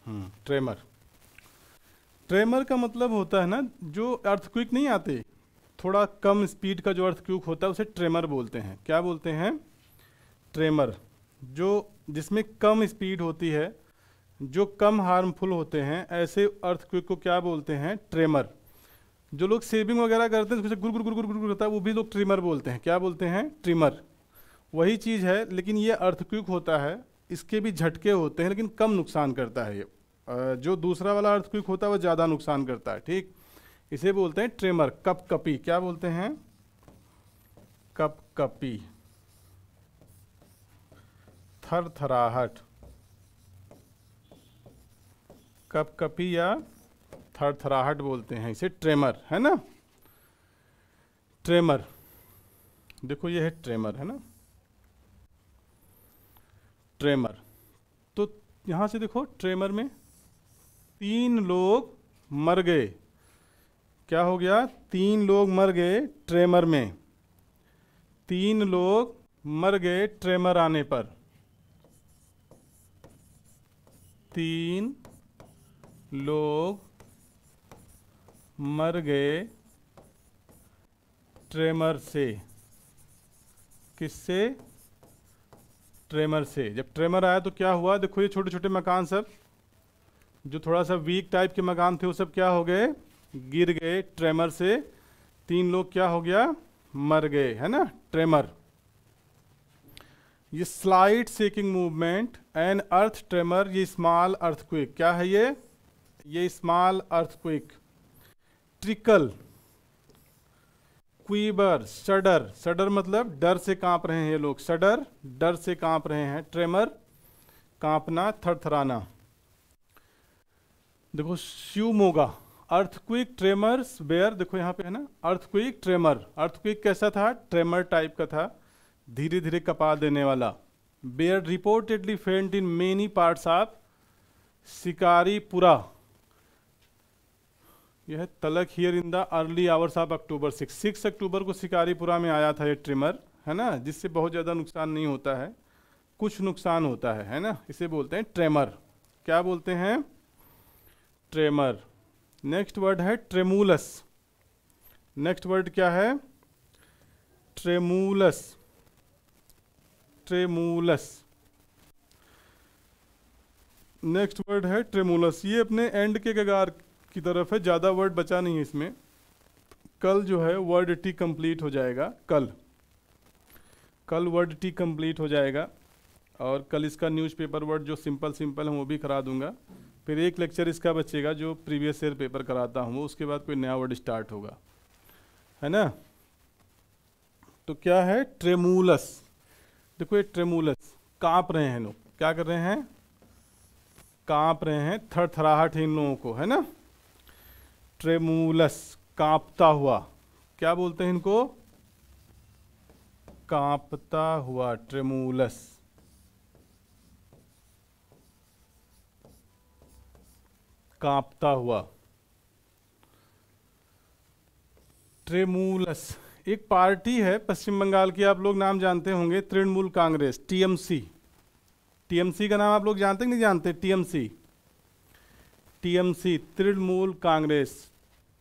Hmm tremor. ट्रेमर का मतलब होता है ना, जो अर्थक्वेक नहीं आते, थोड़ा कम स्पीड का जो अर्थक्वेक होता है उसे ट्रेमर बोलते हैं। क्या बोलते हैं, ट्रेमर। जो जिसमें कम स्पीड होती है, जो कम हार्मफुल होते हैं, ऐसे अर्थक्वेक को क्या बोलते हैं, ट्रेमर। जो लोग सेविंग वगैरह करते हैं, गुर गुर गुर गुर गुर होता है, वो भी लोग ट्रिमर बोलते हैं। क्या बोलते हैं, ट्रिमर। वही चीज़ है, लेकिन ये अर्थक्वेक होता है, इसके भी झटके होते हैं लेकिन कम नुकसान करता है। ये जो दूसरा वाला अर्थक्वेक होता है वह ज़्यादा नुकसान करता है। ठीक, इसे बोलते हैं ट्रेमर। कप कपी, क्या बोलते हैं, कप कपी। थर थराहट, कप कपी या थर थराहट बोलते हैं इसे, ट्रेमर, है ना। ट्रेमर, देखो ये है ट्रेमर, है ना, ट्रेमर। तो यहाँ से देखो, ट्रेमर में तीन लोग मर गए। क्या हो गया, तीन लोग मर गए ट्रेमर में। तीन लोग मर गए ट्रेमर आने पर। तीन लोग मर गए ट्रेमर से। किससे, ट्रेमर से। जब ट्रेमर आया तो क्या हुआ, देखो ये छोटे छोटे मकान सब, जो थोड़ा सा वीक टाइप के मकान थे, वो सब क्या हो गए, गिर गए ट्रेमर से। तीन लोग क्या हो गया, मर गए, है ना, ट्रेमर। ये slide shaking movement an earth tremor, ये स्मॉल अर्थक्वेक। क्या है ये, ये small earthquake. Trickle, quiver, shudder. Shudder मतलब डर से कांप रहे हैं ये लोग, शडर, डर से कांप रहे हैं। ट्रेमर, कांपना, थरथराना। देखो श्यूमोगा, अर्थक्वेक ट्रेमर्स वेयर, देखो यहाँ पे है ना, अर्थक्वेक ट्रेमर। अर्थक्वेक कैसा था, ट्रेमर टाइप का था, धीरे धीरे कपा देने वाला। Where reportedly felt in many parts of Shikaripura. यह तलक here in the early hours of October. Six six October को शिकारीपुरा में आया था ये ट्रिमर, है ना, जिससे बहुत ज़्यादा नुकसान नहीं होता है, कुछ नुकसान होता है, है ना। इसे बोलते हैं ट्रेमर। क्या बोलते हैं, ट्रेमर। नेक्स्ट वर्ड है ट्रेमुलस. नेक्स्ट वर्ड क्या है? ट्रेमुलस. ट्रेमुलस. नेक्स्ट वर्ड है ट्रेमुलस. ये अपने एंड के कगार की तरफ है, ज़्यादा वर्ड बचा नहीं है इसमें. कल जो है वर्ड टी कंप्लीट हो जाएगा. कल कल वर्ड टी कंप्लीट हो जाएगा और कल इसका न्यूज़पेपर वर्ड जो सिंपल सिंपल है वो भी करा दूंगा. फिर एक लेक्चर इसका बचेगा जो प्रीवियस ईयर पेपर कराता हूँ. उसके बाद कोई नया वर्ड स्टार्ट होगा, है ना. तो क्या है ट्रेमुलस. देखो ये ट्रेमुलस, काँप रहे हैं लोग. क्या कर रहे हैं? काँप रहे हैं. थरथराहट है इन लोगों को, है ना. ट्रेमुलस, काँपता हुआ. क्या बोलते हैं इनको? काँपता हुआ. ट्रेमुलस. काँपता हुआ. ट्रेमुलस. एक पार्टी है पश्चिम बंगाल की, आप लोग नाम जानते होंगे, तृणमूल कांग्रेस, टीएमसी. टीएमसी का नाम आप लोग जानते नहीं जानते? टीएमसी. टीएमसी तृणमूल कांग्रेस.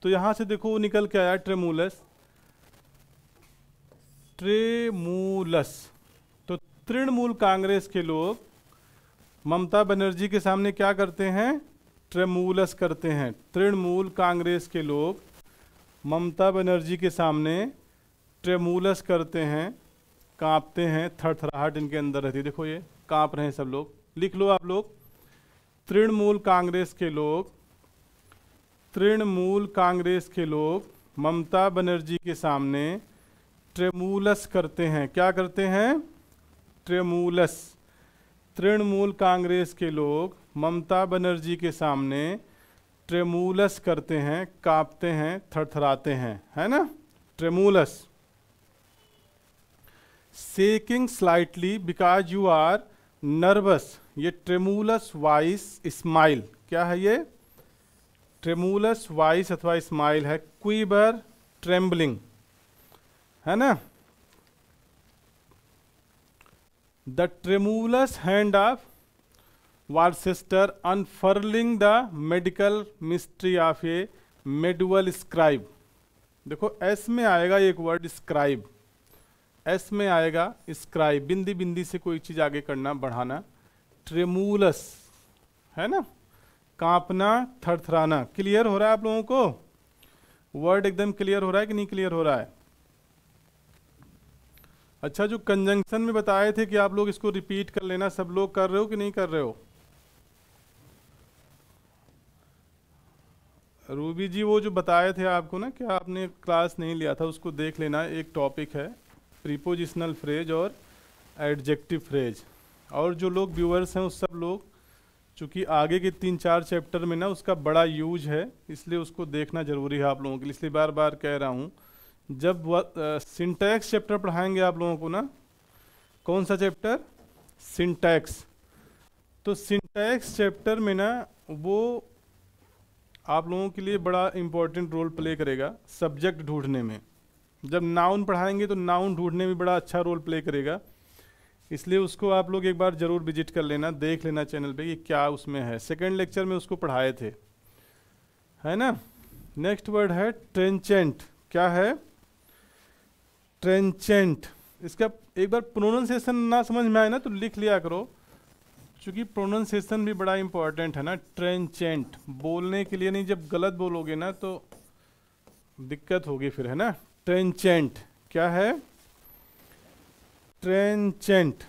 तो यहाँ से देखो वो निकल के आया ट्रेमुलस. ट्रेमुलस. तो तृणमूल कांग्रेस के लोग ममता बनर्जी के सामने क्या करते हैं? ट्रेमुलस करते हैं. तृणमूल कांग्रेस के लोग ममता बनर्जी के सामने ट्रेमुलस करते हैं, कांपते हैं. थरथराहट इनके अंदर रहती है. देखो ये कांप रहे हैं सब लोग. लिख लो आप लोग, तृणमूल कांग्रेस के लोग, तृणमूल कांग्रेस के लोग ममता बनर्जी के सामने ट्रेमुलस करते हैं. क्या करते हैं? ट्रेमुलस. तृणमूल कांग्रेस के लोग ममता बनर्जी के सामने ट्रेमुलस करते हैं, कांपते हैं, थरथराते हैं, है ना. Tremulous. Shaking slightly because you are nervous. ये ट्रेमुलस वॉइस स्माइल. क्या है ये? ट्रेमुलस वॉइस अथवा स्माइल है. क्विबर, ट्रेम्बलिंग, है ना. The tremulous hand of Worcester unfurling the medical mystery of a medieval scribe. देखो एस में आएगा एक वर्ड स्क्राइब. एस में आएगा स्क्राइब. बिंदी बिंदी से कोई चीज़ आगे करना, बढ़ाना. ट्रेमुलस, है ना. कांपना, थरथराना. क्लियर हो रहा है आप लोगों को? वर्ड एकदम क्लियर हो रहा है कि नहीं क्लियर हो रहा है? अच्छा, जो कंजंक्शन में बताए थे कि आप लोग इसको रिपीट कर लेना, सब लोग कर रहे हो कि नहीं कर रहे हो? रूबी जी वो जो बताए थे आपको ना, क्या आपने क्लास नहीं लिया था, उसको देख लेना. एक टॉपिक है प्रीपोजिशनल फ्रेज और एडजेक्टिव फ्रेज. और जो लोग व्यूअर्स हैं उस सब लोग, चूँकि आगे के तीन चार चैप्टर में ना उसका बड़ा यूज है, इसलिए उसको देखना ज़रूरी है आप लोगों के लिए. इसलिए बार बार कह रहा हूँ, जब सिंटैक्स चैप्टर पढ़ाएंगे आप लोगों को ना, कौन सा चैप्टर? सिंटैक्स. तो सिंटैक्स चैप्टर में ना वो आप लोगों के लिए बड़ा इम्पोर्टेंट रोल प्ले करेगा सब्जेक्ट ढूंढने में. जब नाउन पढ़ाएंगे तो नाउन ढूंढने में बड़ा अच्छा रोल प्ले करेगा. इसलिए उसको आप लोग एक बार ज़रूर विजिट कर लेना, देख लेना चैनल पे कि क्या उसमें है. सेकेंड लेक्चर में उसको पढ़ाए थे, है ना. नेक्स्ट वर्ड है ट्रेंचेंट. क्या है? ट्रेंचेंट. इसका एक बार प्रोनाउंसिएशन ना समझ में आए ना तो लिख लिया करो, क्योंकि प्रोनाउंसिएशन भी बड़ा इम्पॉर्टेंट है ना. ट्रेंचेंट बोलने के लिए नहीं, जब गलत बोलोगे ना तो दिक्कत होगी फिर, है ना. ट्रेंचेंट. क्या है? ट्रेंचेंट.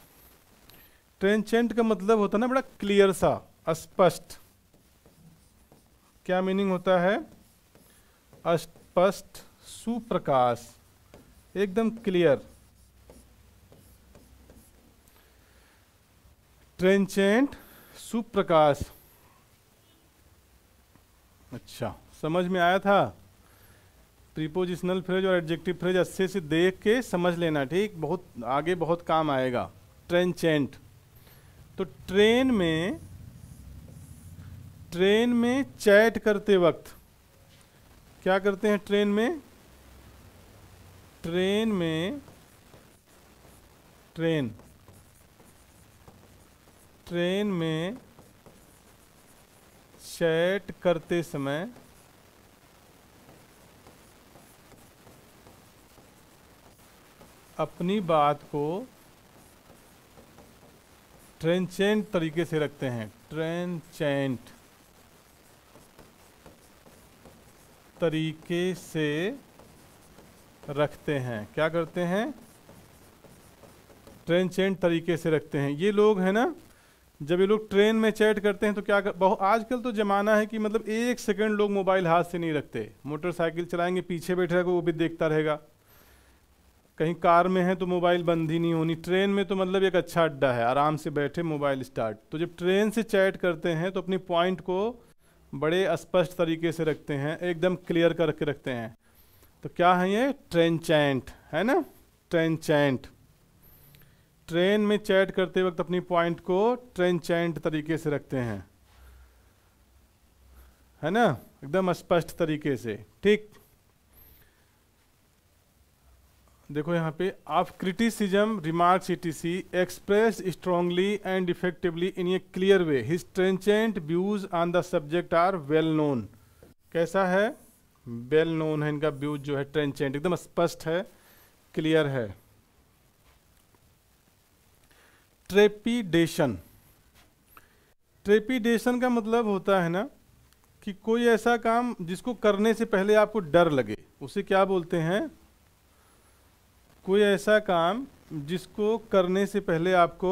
ट्रेंचेंट का मतलब होता है ना बड़ा क्लियर सा, स्पष्ट. क्या मीनिंग होता है? स्पष्ट, सुप्रकाश, एकदम क्लियर. ट्रेंचेंट, सुप्रकाश. अच्छा, समझ में आया था? प्रीपोजिशनल फ्रेज और एडजेक्टिव फ्रेज अच्छे से देख के समझ लेना, ठीक. बहुत आगे बहुत काम आएगा. ट्रेंचेंट. तो ट्रेन में, ट्रेन में चैट करते वक्त क्या करते हैं? ट्रेन में, ट्रेन में, ट्रेन, ट्रेन में चैट करते समय अपनी बात को ट्रेंचेंट तरीके से रखते हैं, ट्रेंचेंट तरीके से रखते हैं। क्या करते हैं? ट्रेंचेंट तरीके से रखते हैं। ये लोग हैं ना, जब ये लोग ट्रेन में चैट करते हैं तो क्या कर, बहुत आजकल तो ज़माना है कि मतलब एक सेकंड लोग मोबाइल हाथ से नहीं रखते। मोटरसाइकिल चलाएंगे, पीछे बैठे रहेगा, वो भी देखता रहेगा। कहीं कार में है तो मोबाइल बंद ही नहीं होनी। ट्रेन में तो मतलब एक अच्छा अड्डा है, आराम से बैठे मोबाइल स्टार्ट। तो जब ट्रेन से चैट करते हैं तो अपने पॉइंट को बड़े स्पष्ट तरीके से रखते हैं, एकदम क्लियर करके रखते हैं। तो क्या है ये? ट्रेंचेंट है ना, ट्रेंचेंट। ट्रेन में चैट करते वक्त अपनी पॉइंट को ट्रेंचेंट तरीके से रखते हैं, है ना, एकदम स्पष्ट तरीके से। ठीक, देखो यहाँ पे, of criticism remarks E T C express strongly and effectively in a clear way, his trenchant views on the subject are well known. कैसा है? वेल नोन है, इनका व्यूज जो है ट्रेंचेंट, एकदम स्पष्ट है, क्लियर है। ट्रेपिडेशन, ट्रेपिडेशन का मतलब होता है ना कि कोई ऐसा काम जिसको करने से पहले आपको डर लगे, उसे क्या बोलते हैं? कोई ऐसा काम जिसको करने से पहले आपको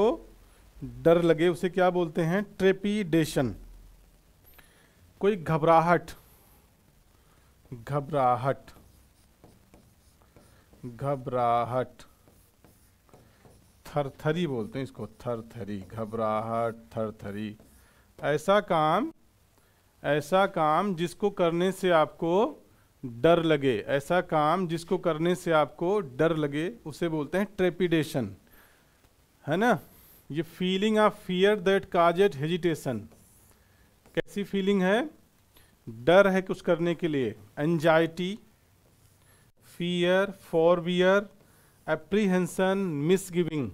डर लगे, उसे क्या बोलते हैं? ट्रेपिडेशन। कोई घबराहट, घबराहट, घबराहट, थरथरी बोलते हैं इसको, थरथरी, घबराहट, थरथरी। ऐसा काम, ऐसा काम जिसको करने से आपको डर लगे, ऐसा काम जिसको करने से आपको डर लगे उसे बोलते हैं ट्रेपिडेशन, है ना। ये feeling of fear that caused hesitation, कैसी फीलिंग है? डर है कुछ करने के लिए, anxiety, fear, forbear, apprehension, misgiving,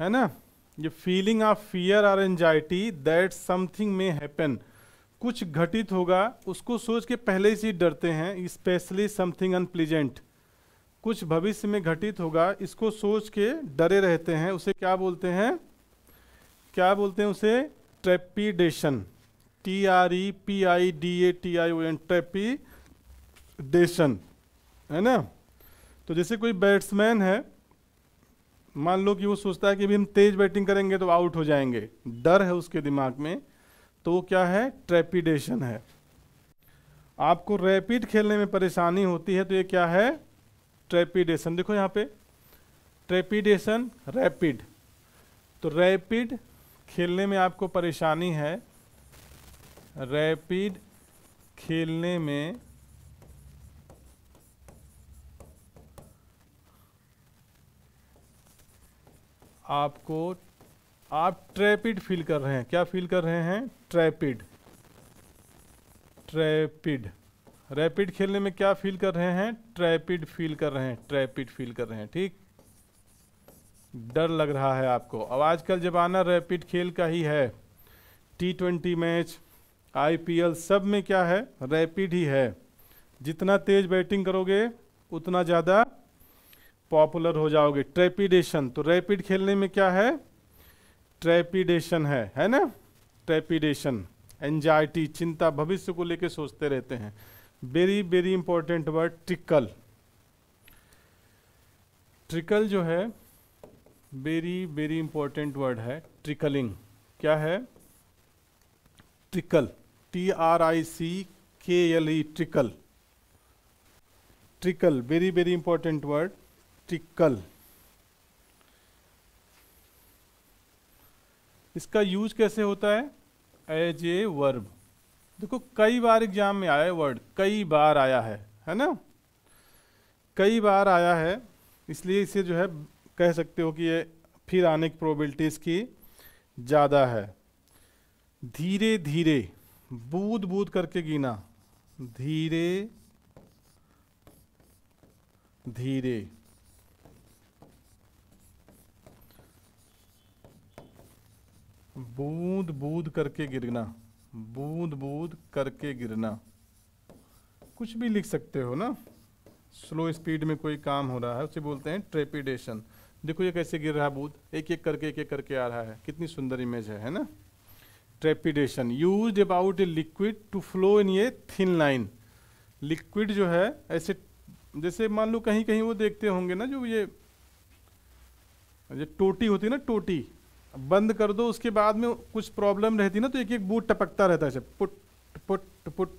है ना। ये फीलिंग ऑफ फियर और एंजाइटी दैट समथिंग में हैपन, कुछ घटित होगा उसको सोच के पहले से डरते हैं, स्पेशली समथिंग अनप्लीजेंट, कुछ भविष्य में घटित होगा इसको सोच के डरे रहते हैं, उसे क्या बोलते हैं? क्या बोलते हैं उसे? Trepidation, T R E P I D A T I O N, trepidation, है ना। तो जैसे कोई बैट्समैन है, मान लो कि वो सोचता है कि अभी हम तेज बैटिंग करेंगे तो आउट हो जाएंगे, डर है उसके दिमाग में, तो वो क्या है? ट्रेपिडेशन है। आपको रैपिड खेलने में परेशानी होती है तो ये क्या है? ट्रेपिडेशन। देखो यहाँ पे, ट्रेपिडेशन, रैपिड। तो रैपिड खेलने में आपको परेशानी है, रैपिड खेलने में आपको, आप ट्रेपिड फील कर रहे हैं। क्या फील कर रहे हैं? ट्रेपिड, ट्रेपिड। रैपिड खेलने में क्या फील कर रहे हैं? ट्रेपिड फील कर रहे हैं, ट्रेपिड फील कर रहे हैं। ठीक, डर लग रहा है आपको। अब आजकल जमाना रैपिड खेल का ही है, T twenty match, I P L, सब में क्या है? रैपिड ही है। जितना तेज बैटिंग करोगे उतना ज़्यादा पॉपुलर हो जाओगे, ट्रेपिडेशन। तो रैपिड खेलने में क्या है? ट्रेपिडेशन है, है ना। ट्रेपिडेशन, एंजाइटी, चिंता, भविष्य को लेके सोचते रहते हैं। Very very important word, trickle. Trickle जो है वेरी वेरी इंपॉर्टेंट वर्ड है, ट्रिकलिंग। क्या है? Trickle, T R I C K L E, trickle, trickle, very very important word, trickle. इसका यूज कैसे होता है? As a verb. देखो कई बार एग्जाम में आया वर्ड, कई बार आया है, है ना, कई बार आया है, इसलिए इसे जो है कह सकते हो कि ये फिर आने की प्रोबेबिलिटी इसकी ज़्यादा है। धीरे धीरे, बूंद बूंद करके गिना, धीरे धीरे, बूंद बूंद करके गिरना, बूंद बूंद करके गिरना, कुछ भी लिख सकते हो ना, स्लो स्पीड में कोई काम हो रहा है उसे बोलते हैं ट्रेपिडेशन। देखो ये कैसे गिर रहा है बूथ, एक एक करके एक एक करके आ रहा है, कितनी सुंदर इमेज है, है ना। Trepidation use about a liquid to flow in ये थिन लाइन। लिक्विड जो है ऐसे, जैसे मान लो कहीं कहीं वो देखते होंगे ना जो ये जो टोटी होती है ना, टोटी बंद कर दो उसके बाद में कुछ प्रॉब्लम रहती ना तो एक एक बूथ टपकता रहता है, पुट पुट पुट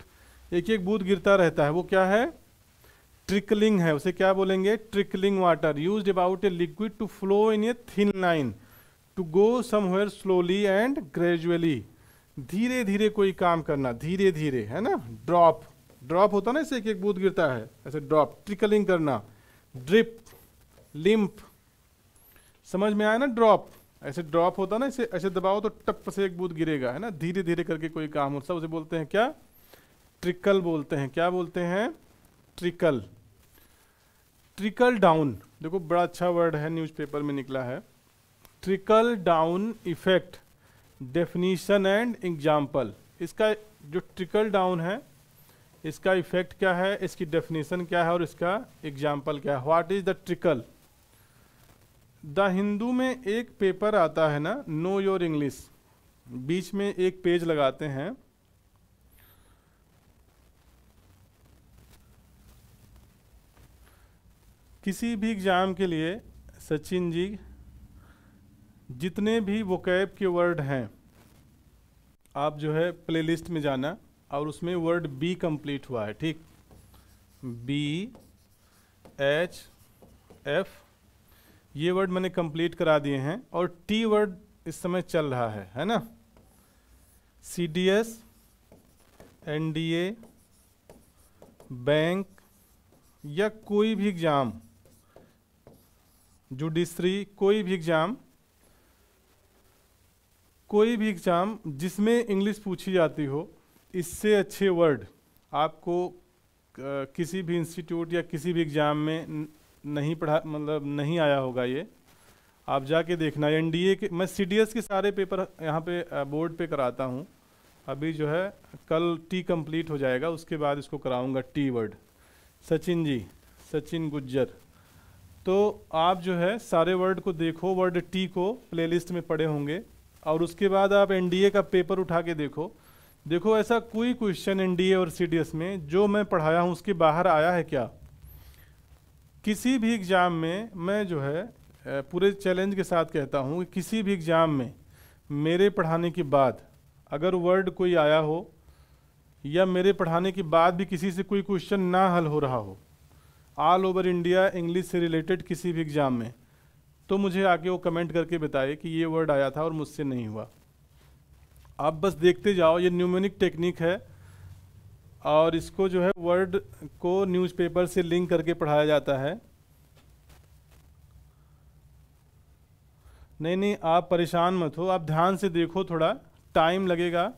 एक एक बूथ गिरता रहता है। वो क्या है, ट्रिकलिंग है, उसे क्या बोलेंगे, trickling water. Use about a liquid to flow in a thin line to go somewhere slowly and gradually. धीरे धीरे कोई काम करना, धीरे धीरे, है ना। ड्रॉप ड्रॉप होता ना, ऐसे एक एक बूथ गिरता है ऐसे ड्रॉप, ट्रिकलिंग करना। ड्रिप, लिम्प, समझ में आया ना। ड्रॉप ऐसे ड्रॉप होता ना, ऐसे ऐसे दबाओ तो टप से एक बूथ गिरेगा, है ना। धीरे धीरे करके कोई काम होता है उसे बोलते हैं क्या, ट्रिकल बोलते हैं। क्या बोलते हैं, ट्रिकल। ट्रिकल डाउन, देखो बड़ा अच्छा वर्ड है, न्यूज़पेपर में निकला है। Trickle down effect, definition and example. इसका जो ट्रिकल डाउन है इसका इफेक्ट क्या है, इसकी डेफिनीशन क्या है और इसका एग्जाम्पल क्या है। What is the trickle. The Hindu में एक पेपर आता है ना, नो योर इंग्लिश, बीच में एक पेज लगाते हैं, किसी भी एग्ज़ाम के लिए। सचिन जी, जितने भी वोकैब के वर्ड हैं आप जो है प्लेलिस्ट में जाना और उसमें वर्ड बी कंप्लीट हुआ है, ठीक, बी एच एफ, ये वर्ड मैंने कंप्लीट करा दिए हैं। और टी वर्ड इस समय चल रहा है, है ना। C D S, N D A, bank या कोई भी एग्ज़ाम, जुडिशरी, कोई भी एग्ज़ाम, कोई भी एग्ज़ाम जिसमें इंग्लिश पूछी जाती हो, इससे अच्छे वर्ड आपको किसी भी इंस्टीट्यूट या किसी भी एग्ज़ाम में नहीं पढ़ा, मतलब नहीं आया होगा। ये आप जाके देखना। एनडीए के, मैं सीडीएस के सारे पेपर यहाँ पे बोर्ड पे कराता हूँ। अभी जो है कल टी कंप्लीट हो जाएगा, उसके बाद इसको कराऊँगा टी वर्ड। सचिन जी, सचिन गुज्जर, तो आप जो है सारे वर्ड को देखो, वर्ड टी को प्लेलिस्ट में पड़े होंगे, और उसके बाद आप एनडीए का पेपर उठा के देखो। देखो ऐसा कोई क्वेश्चन एनडीए और सीडीएस में जो मैं पढ़ाया हूँ उसके बाहर आया है क्या। किसी भी एग्ज़ाम में मैं जो है पूरे चैलेंज के साथ कहता हूँ कि किसी भी एग्ज़ाम में मेरे पढ़ाने के बाद अगर वर्ड कोई आया हो या मेरे पढ़ाने के बाद भी किसी से कोई क्वेश्चन ना हल हो रहा हो, ऑल ओवर इंडिया इंग्लिश से रिलेटेड किसी भी एग्ज़ाम में, तो मुझे आके वो कमेंट करके बताए कि ये वर्ड आया था और मुझसे नहीं हुआ। आप बस देखते जाओ, ये न्यूमेरिक टेक्निक है और इसको जो है वर्ड को न्यूज़पेपर से लिंक करके पढ़ाया जाता है। नहीं नहीं आप परेशान मत हो, आप ध्यान से देखो, थोड़ा टाइम लगेगा।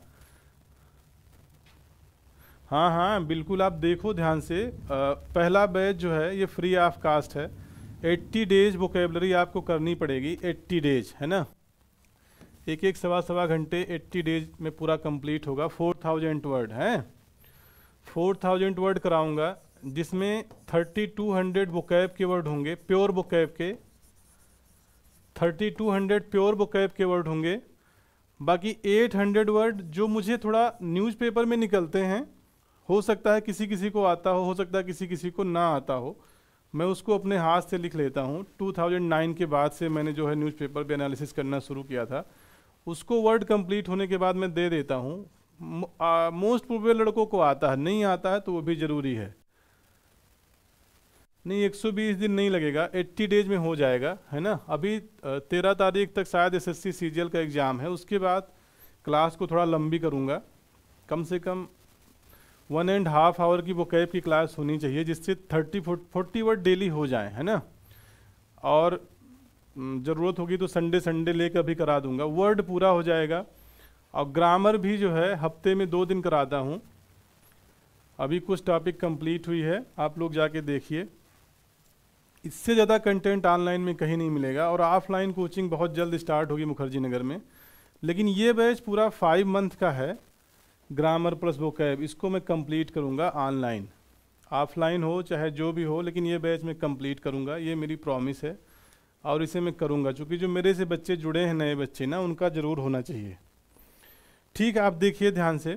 हाँ हाँ बिल्कुल, आप देखो ध्यान से। आ, पहला बैच जो है ये फ्री ऑफ कास्ट है। अस्सी डेज वोकेबलरी आपको करनी पड़ेगी, अस्सी डेज, है ना। एक एक सवा सवा घंटे अस्सी डेज में पूरा कंप्लीट होगा। फोर थाउजेंड वर्ड हैं, फोर थाउजेंड वर्ड कराऊंगा जिसमें थर्टी टू हंड्रेड वोकैब के वर्ड होंगे, प्योर वोकैब के thirty two hundred pure vocab के वर्ड होंगे। बाकी एट हंड्रेड वर्ड जो मुझे थोड़ा न्यूज़पेपर में निकलते हैं, हो सकता है किसी किसी को आता हो हो सकता है किसी किसी को ना आता हो, मैं उसको अपने हाथ से लिख लेता हूँ। टू थाउजेंड नाइन के बाद से मैंने जो है न्यूज़पेपर पे एनालिसिस करना शुरू किया था, उसको वर्ड कंप्लीट होने के बाद मैं दे देता हूँ। मोस्ट प्रोबेबल लड़कों को आता है, नहीं आता है तो वो भी ज़रूरी है। नहीं एक सौ बीस दिन नहीं लगेगा, अस्सी डेज में हो जाएगा, है ना। अभी तेरह तारीख तक शायद एसएससी सीजीएल का एग्ज़ाम है, उसके बाद क्लास को थोड़ा लंबी करूँगा। कम से कम वन एंड हाफ आवर की वोकैब की क्लास होनी चाहिए जिससे थर्टी फोर्टी वर्ड डेली हो जाए, है ना। और ज़रूरत होगी तो संडे संडे लेकर भी करा दूँगा, वर्ड पूरा हो जाएगा। और ग्रामर भी जो है हफ्ते में दो दिन कराता हूँ। अभी कुछ टॉपिक कंप्लीट हुई है, आप लोग जाके देखिए। इससे ज़्यादा कंटेंट ऑनलाइन में कहीं नहीं मिलेगा, और ऑफलाइन कोचिंग बहुत जल्द स्टार्ट होगी मुखर्जी नगर में। लेकिन ये बैच पूरा फाइव मंथ का है, ग्रामर प्लस वोकैब, इसको मैं कंप्लीट करूँगा ऑनलाइन। ऑफलाइन हो चाहे जो भी हो, लेकिन ये बैच मैं कंप्लीट करूँगा, ये मेरी प्रॉमिस है और इसे मैं करूँगा, क्योंकि जो मेरे से बच्चे जुड़े हैं नए बच्चे ना, उनका ज़रूर होना चाहिए। ठीक है, आप देखिए ध्यान से,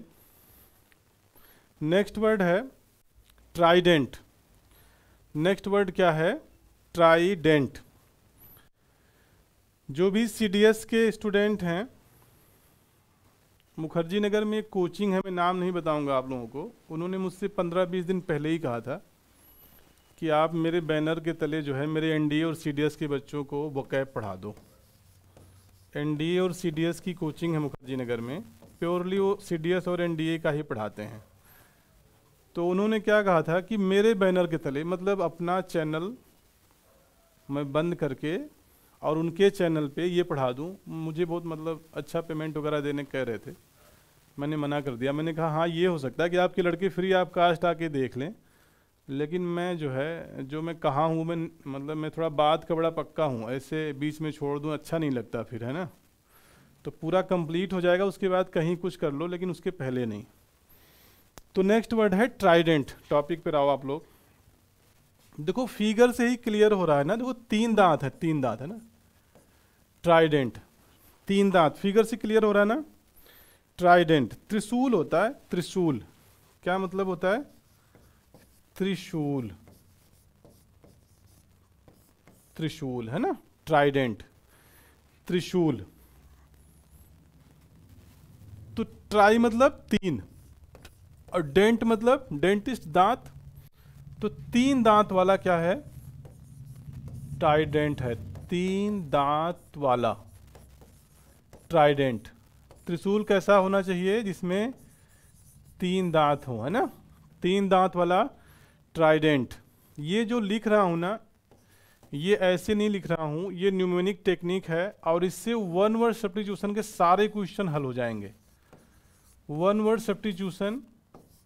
नेक्स्ट वर्ड है ट्राइडेंट। नेक्स्ट वर्ड क्या है? ट्राइडेंट। जो भी सीडीएस के स्टूडेंट हैं, मुखर्जी नगर में एक कोचिंग है, मैं नाम नहीं बताऊंगा आप लोगों को, उन्होंने मुझसे पंद्रह बीस दिन पहले ही कहा था कि आप मेरे बैनर के तले जो है मेरे एनडीए और सीडीएस के बच्चों को वोकैब पढ़ा दो। एनडीए और सीडीएस की कोचिंग है मुखर्जी नगर में, प्योरली वो सीडीएस और एनडीए का ही पढ़ाते हैं। तो उन्होंने क्या कहा था कि मेरे बैनर के तले, मतलब अपना चैनल मैं बंद करके और उनके चैनल पे ये पढ़ा दूँ, मुझे बहुत मतलब अच्छा पेमेंट वगैरह देने कह रहे थे। मैंने मना कर दिया, मैंने कहा हाँ ये हो सकता है कि आपके लड़के फ्री आप कास्ट आके देख लें, लेकिन मैं जो है जो मैं कहाँ हूँ, मैं मतलब मैं थोड़ा बात का बड़ा पक्का हूँ, ऐसे बीच में छोड़ दूँ अच्छा नहीं लगता फिर, है ना। तो पूरा कंप्लीट हो जाएगा, उसके बाद कहीं कुछ कर लो, लेकिन उसके पहले नहीं। तो नेक्स्ट वर्ड है ट्राइडेंट। टॉपिक पर आओ आप लोग, देखो फिगर से ही क्लियर हो रहा है ना, देखो तीन दांत है, तीन दांत है ना ट्राइडेंट, तीन दांत, फिगर से क्लियर हो रहा है ना। ट्राइडेंट त्रिशूल होता है, त्रिशूल क्या मतलब होता है? त्रिशूल, त्रिशूल है ना, ट्राइडेंट त्रिशूल। तो ट्राई मतलब तीन और डेंट मतलब डेंटिस्ट दांत, तो तीन दांत वाला क्या है? ट्राइडेंट है, तीन दांत वाला ट्राइडेंट। त्रिशूल कैसा होना चाहिए? जिसमें तीन दांत हो, है ना, तीन दांत वाला ट्राइडेंट। ये जो लिख रहा हूँ ना, ये ऐसे नहीं लिख रहा हूँ, ये न्यूमेरिक टेक्निक है और इससे वन वर्ड सब्स्टिट्यूशन के सारे क्वेश्चन हल हो जाएंगे। वन वर्ड सब्स्टिट्यूशन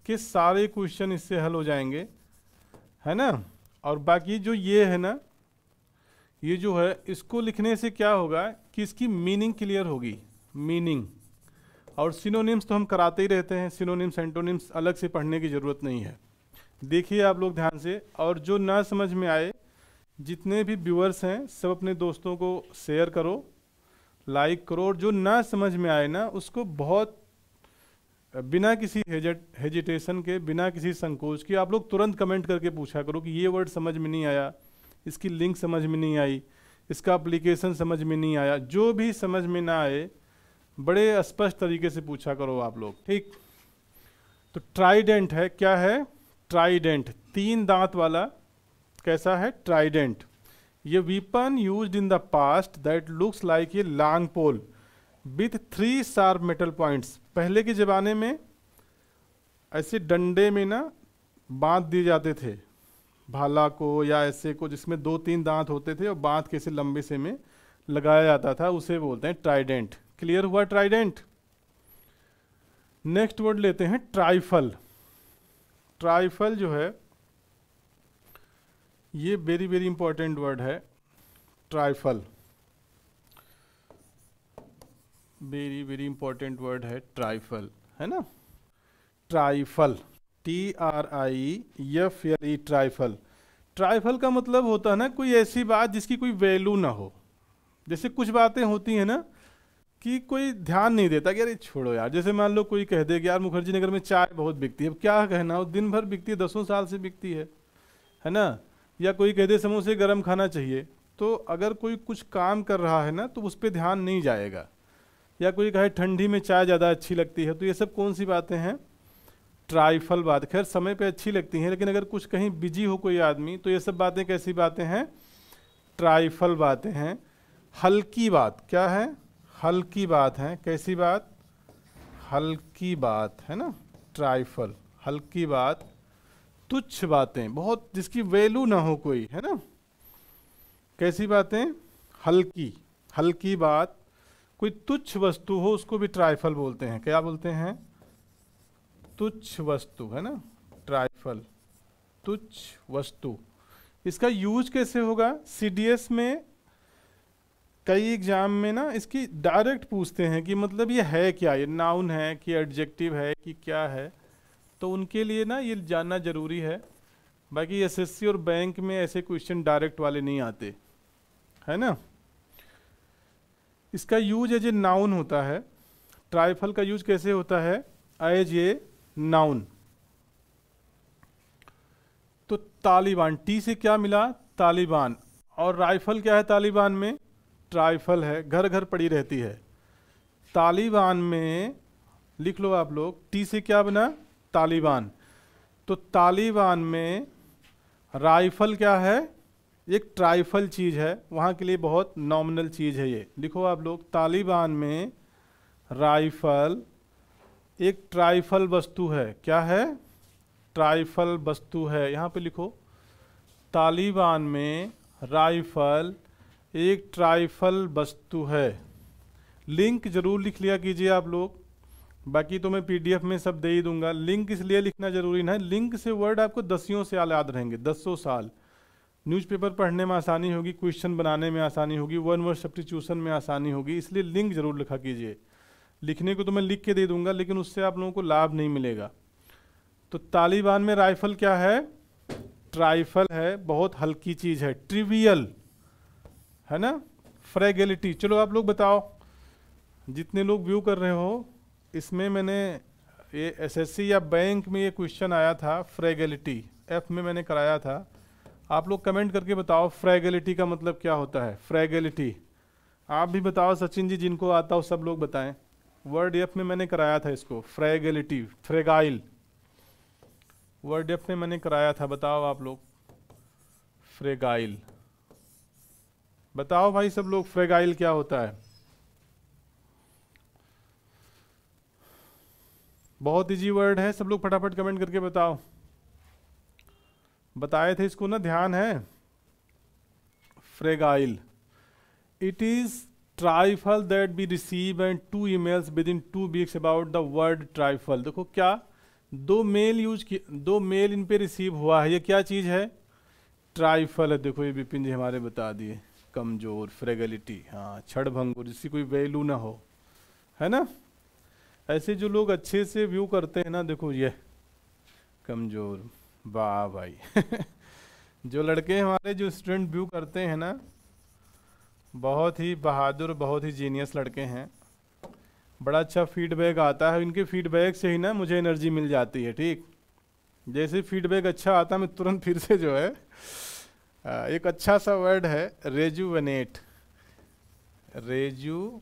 के सारे क्वेश्चन इससे हल हो जाएंगे, है ना। और बाकी जो ये है ना, ये जो है इसको लिखने से क्या होगा कि इसकी मीनिंग क्लियर होगी, मीनिंग। और सिनोनिम्स तो हम कराते ही रहते हैं, सिनोनिम्स एंटोनिम्स अलग से पढ़ने की ज़रूरत नहीं है। देखिए आप लोग ध्यान से, और जो ना समझ में आए जितने भी व्यूअर्स हैं सब अपने दोस्तों को शेयर करो, लाइक करो, और जो ना समझ में आए ना उसको बहुत बिना किसी हेजिटेशन के, बिना किसी संकोच के आप लोग तुरंत कमेंट करके पूछा करो कि ये वर्ड समझ में नहीं आया, इसकी लिंक समझ में नहीं आई, इसका एप्लीकेशन समझ में नहीं आया। जो भी समझ में ना आए बड़े स्पष्ट तरीके से पूछा करो आप लोग, ठीक। तो ट्राइडेंट है, क्या है? ट्राइडेंट, तीन दांत वाला। कैसा है? ट्राइडेंट। ये weapon used in the past that looks like a long pole with three sharp metal points. पहले के ज़माने में ऐसे डंडे में ना बांध दिए जाते थे, भाला को या ऐसे को, जिसमें दो तीन दांत होते थे और बांध के ऐसे लंबे से में लगाया जाता था, उसे बोलते हैं ट्राइडेंट। क्लियर हुआ ट्राइडेंट। नेक्स्ट वर्ड लेते हैं ट्राइफल। ट्राइफल जो है ये वेरी वेरी इंपॉर्टेंट वर्ड है, trifle very very important word है ट्राइफल, है ना। Trifle, T R I F L E, trifle. Trifle का मतलब होता है ना कोई ऐसी बात जिसकी कोई वैल्यू ना हो। जैसे कुछ बातें होती हैं ना कि कोई ध्यान नहीं देता कि अरे छोड़ो यार, जैसे मान लो कोई कह दे कि यार मुखर्जी नगर में चाय बहुत बिकती है, अब क्या कहना हो, दिन भर बिकती है, दसों साल से बिकती है, है ना। या कोई कह दे समोसे गर्म खाना चाहिए, तो अगर कोई कुछ काम कर रहा है ना तो उस पर ध्यान नहीं जाएगा। या कोई कहे ठंडी में चाय ज़्यादा अच्छी लगती है, तो ये सब कौन सी बातें हैं? ट्राइफल बात। खैर समय पे अच्छी लगती हैं, लेकिन अगर कुछ कहीं बिजी हो कोई आदमी, तो ये सब बातें कैसी बातें हैं? ट्राइफल बातें हैं। हल्की बात क्या है? हल्की बात है। कैसी बात? हल्की बात, है ना, ट्राइफल। हल्की बात, तुच्छ बातें, बहुत जिसकी वैल्यू ना हो कोई, है ना। कैसी बातें? हल्की, हल्की बात। कोई तुच्छ वस्तु हो उसको भी ट्राइफल बोलते हैं। क्या बोलते हैं? तुच्छ वस्तु, है ना, ट्राइफल, तुच्छ वस्तु। इसका यूज कैसे होगा? सीडीएस में कई एग्जाम में ना इसकी डायरेक्ट पूछते हैं कि मतलब ये है क्या, ये नाउन है कि एडजेक्टिव है कि क्या है, तो उनके लिए ना ये जानना जरूरी है बाकी एसएससी और बैंक में ऐसे क्वेश्चन डायरेक्ट वाले नहीं आते है ना। इसका यूज एज ए नाउन होता है, ट्राइफल का यूज कैसे होता है, एज ए नाउन। तो तालिबान, टी से क्या मिला, तालिबान, और राइफल क्या है तालिबान में, ट्राइफल है, घर घर पड़ी रहती है। तालिबान में लिख लो आप लोग, टी से क्या बना, तालिबान। तो तालिबान में राइफल क्या है, एक ट्राइफल चीज़ है, वहाँ के लिए बहुत नॉमिनल चीज़ है ये। लिखो आप लोग, तालिबान में राइफल एक ट्राइफल वस्तु है, क्या है, ट्राइफल वस्तु है। यहाँ पे लिखो, तालिबान में राइफल एक ट्राइफल वस्तु है। लिंक ज़रूर लिख लिया कीजिए आप लोग, बाकी तो मैं पीडीएफ में सब दे ही दूंगा। लिंक इसलिए लिखना जरूरी ना है, लिंक से वर्ड आपको दसियों से याद रहेंगे, दसों साल। न्यूज़पेपर पढ़ने में आसानी होगी, क्वेश्चन बनाने में आसानी होगी, वन वर्ड सब्स्टिट्यूशन में आसानी होगी, इसलिए लिंक ज़रूर लिखा कीजिए। लिखने को तो मैं लिख के दे दूंगा, लेकिन उससे आप लोगों को लाभ नहीं मिलेगा। तो तालिबान में राइफल क्या है, ट्राइफल है, बहुत हल्की चीज़ है, ट्रिवियल है ना, फ्रेगेलिटी। चलो आप लोग बताओ, जितने लोग व्यू कर रहे हो, इसमें मैंने ये एसएससी या बैंक में ये क्वेश्चन आया था, फ्रेगेलिटी एफ में मैंने कराया था। आप लोग कमेंट करके बताओ फ्रेगेलिटी का मतलब क्या होता है, फ्रेगेलिटी। आप भी बताओ, सचिन जी जिनको आता हो सब लोग बताएं। वर्ड एफ में मैंने कराया था इसको, फ्रेगेलिटी, फ्रेगाइल, वर्ड एफ में मैंने कराया था, बताओ आप लोग। फ्रेगाइल बताओ भाई सब लोग, फ्रेगाइल क्या होता है। बहुत इजी वर्ड है, सब लोग फटाफट कमेंट करके बताओ। बताए थे इसको ना, ध्यान है। Fragile, it is trifle that B receive and two emails within two weeks about the word trifle. देखो क्या, दो मेल यूज की, दो मेल इन पे रिसीव हुआ है, ये क्या चीज़ है, ट्राइफल है। देखो ये विपिन जी हमारे बता दिए, कमजोर, फ्रेगलिटी, हाँ, छड़भंगुर, जिसकी कोई वैल्यू ना हो, है ना। ऐसे जो लोग अच्छे से व्यू करते हैं ना, देखो ये कमज़ोर, वाह भाई जो लड़के हमारे जो स्टूडेंट व्यू करते हैं ना, बहुत ही बहादुर, बहुत ही जीनियस लड़के हैं। बड़ा अच्छा फीडबैक आता है, इनके फीडबैक से ही ना मुझे एनर्जी मिल जाती है। ठीक, जैसे फीडबैक अच्छा आता है, मैं तुरंत फिर से जो है एक अच्छा सा वर्ड है, रेजुवेनेट, रेजू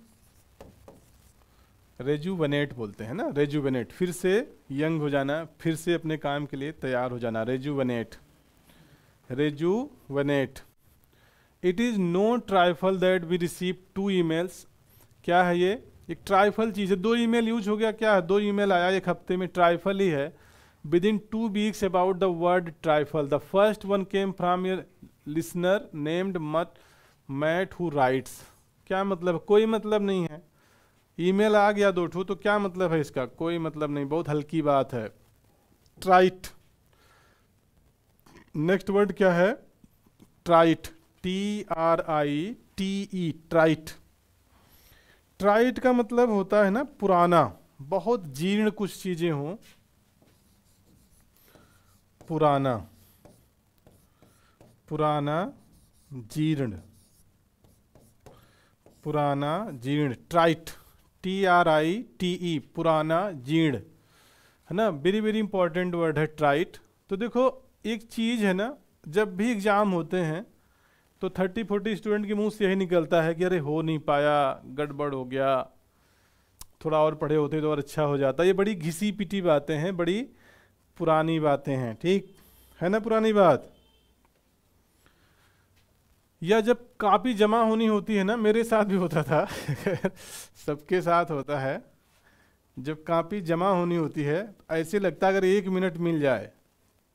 रेजुवेनेट बोलते हैं ना, रेजुवेनेट, फिर से यंग हो जाना, फिर से अपने काम के लिए तैयार हो जाना, rejuvenate, rejuvenate. It is no trifle that we receive two emails, क्या है ये, एक ट्राइफल चीज़ है। दो ईमेल यूज हो गया, क्या है, दो ईमेल आया एक हफ्ते में, ट्राइफल ही है। Within two weeks about the word trifle, the first one came from your listener named Matt Matt who writes. क्या मतलब, कोई मतलब नहीं है, ईमेल आ गया दो ठो, तो क्या मतलब है इसका, कोई मतलब नहीं, बहुत हल्की बात है, ट्राइट। नेक्स्ट वर्ड क्या है, trite, T R I T E, trite. Trite का मतलब होता है ना पुराना, बहुत जीर्ण कुछ चीजें हों, पुराना, पुराना जीर्ण, पुराना जीर्ण, trite, T R I T E, पुराना जीर्ण, है ना। वेरी वेरी इंपॉर्टेंट वर्ड है ट्राइट। तो देखो एक चीज़ है ना, जब भी एग्ज़ाम होते हैं तो थर्टी फोर्टी स्टूडेंट के मुंह से यही निकलता है कि अरे हो नहीं पाया, गड़बड़ हो गया, थोड़ा और पढ़े होते तो और अच्छा हो जाता। ये बड़ी घिसी पिटी बातें हैं, बड़ी पुरानी बातें हैं, ठीक है ना, पुरानी बात। या जब कापी जमा होनी होती है ना, मेरे साथ भी होता था सबके साथ होता है, जब कापी जमा होनी होती है ऐसे लगता है अगर एक मिनट मिल जाए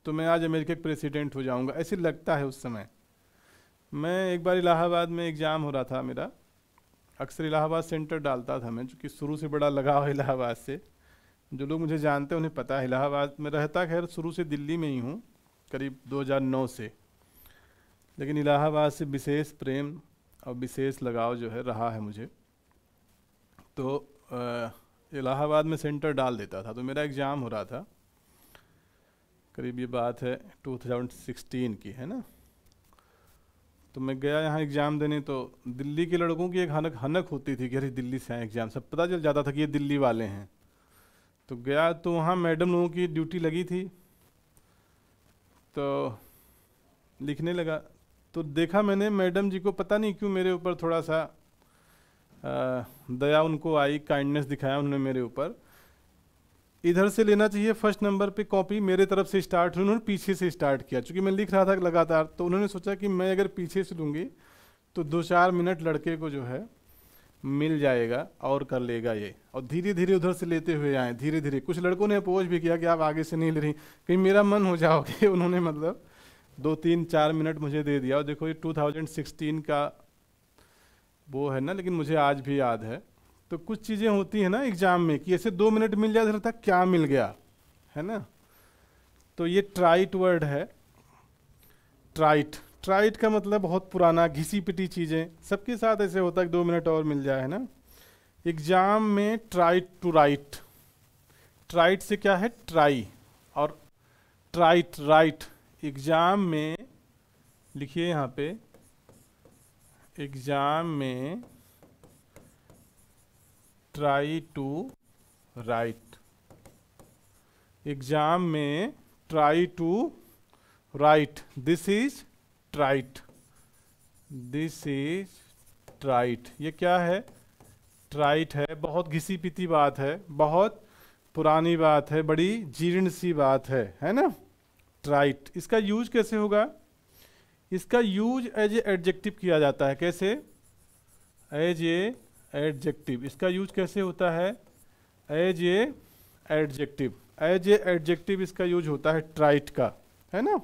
तो मैं आज अमेरिका के प्रेसिडेंट हो जाऊंगा, ऐसे लगता है उस समय। मैं एक बार इलाहाबाद में एग्ज़ाम हो रहा था मेरा, अक्सर इलाहाबाद सेंटर डालता था मैं, चूँकि शुरू से बड़ा लगाव है इलाहाबाद से। जो लोग मुझे जानते हैं उन्हें पता है, इलाहाबाद में रहता, खैर शुरू से दिल्ली में ही हूँ, करीब दो हज़ार नौ से, लेकिन इलाहाबाद से विशेष प्रेम और विशेष लगाव जो है रहा है मुझे। तो आ, इलाहाबाद में सेंटर डाल देता था, तो मेरा एग्ज़ाम हो रहा था, करीब ये बात है दो हज़ार सोलह की है ना। तो मैं गया यहाँ एग्ज़ाम देने, तो दिल्ली के लड़कों की एक हनक हनक होती थी कि अरे दिल्ली से आए एग्ज़ाम, सब पता चल जाता था कि ये दिल्ली वाले हैं। तो गया तो वहाँ मैडम लोगों की ड्यूटी लगी थी, तो लिखने लगा। तो देखा मैंने मैडम जी को, पता नहीं क्यों मेरे ऊपर थोड़ा सा आ, दया उनको आई, काइंडनेस दिखाया उन्होंने मेरे ऊपर। इधर से लेना चाहिए फर्स्ट नंबर पे कॉपी, मेरे तरफ से स्टार्ट हुई, उन्होंने पीछे से स्टार्ट किया क्योंकि मैं लिख रहा था लगातार। तो उन्होंने सोचा कि मैं अगर पीछे से लूँगी तो दो चार मिनट लड़के को जो है मिल जाएगा और कर लेगा ये। और धीरे धीरे उधर से लेते हुए आए, धीरे धीरे। कुछ लड़कों ने अपोज भी किया कि आप आगे से नहीं ले रही, कहीं मेरा मन हो जाओगे। उन्होंने मतलब दो तीन चार मिनट मुझे दे दिया। और देखो ये दो हज़ार सोलह का वो है ना, लेकिन मुझे आज भी याद है। तो कुछ चीज़ें होती हैं ना एग्ज़ाम में कि ऐसे दो मिनट मिल जाए, था क्या मिल गया है ना। तो ये ट्राइट वर्ड है, ट्राइट। ट्राइट का मतलब बहुत पुराना, घिसी पिटी चीज़ें, सबके साथ ऐसे होता है कि दो मिनट और मिल जाए, है ना। एग्ज़ाम में ट्राइट टू राइट, ट्राइट से क्या है ट्राई, और ट्राइट राइट। एग्ज़ाम में लिखिए यहाँ पे, एग्ज़ाम में ट्राई टू राइट, एग्ज़ाम में try to write. This is trite, this is trite. ये क्या है ट्राइट है। बहुत घिसी पिटी बात है, बहुत पुरानी बात है, बड़ी जीर्ण सी बात है, है ना ट्राइट। इसका यूज कैसे होगा? इसका यूज एज ए एडजेक्टिव किया जाता है। कैसे? As a adjective. इसका यूज कैसे होता है? As a adjective, as a adjective इसका यूज होता है ट्राइट का, है ना।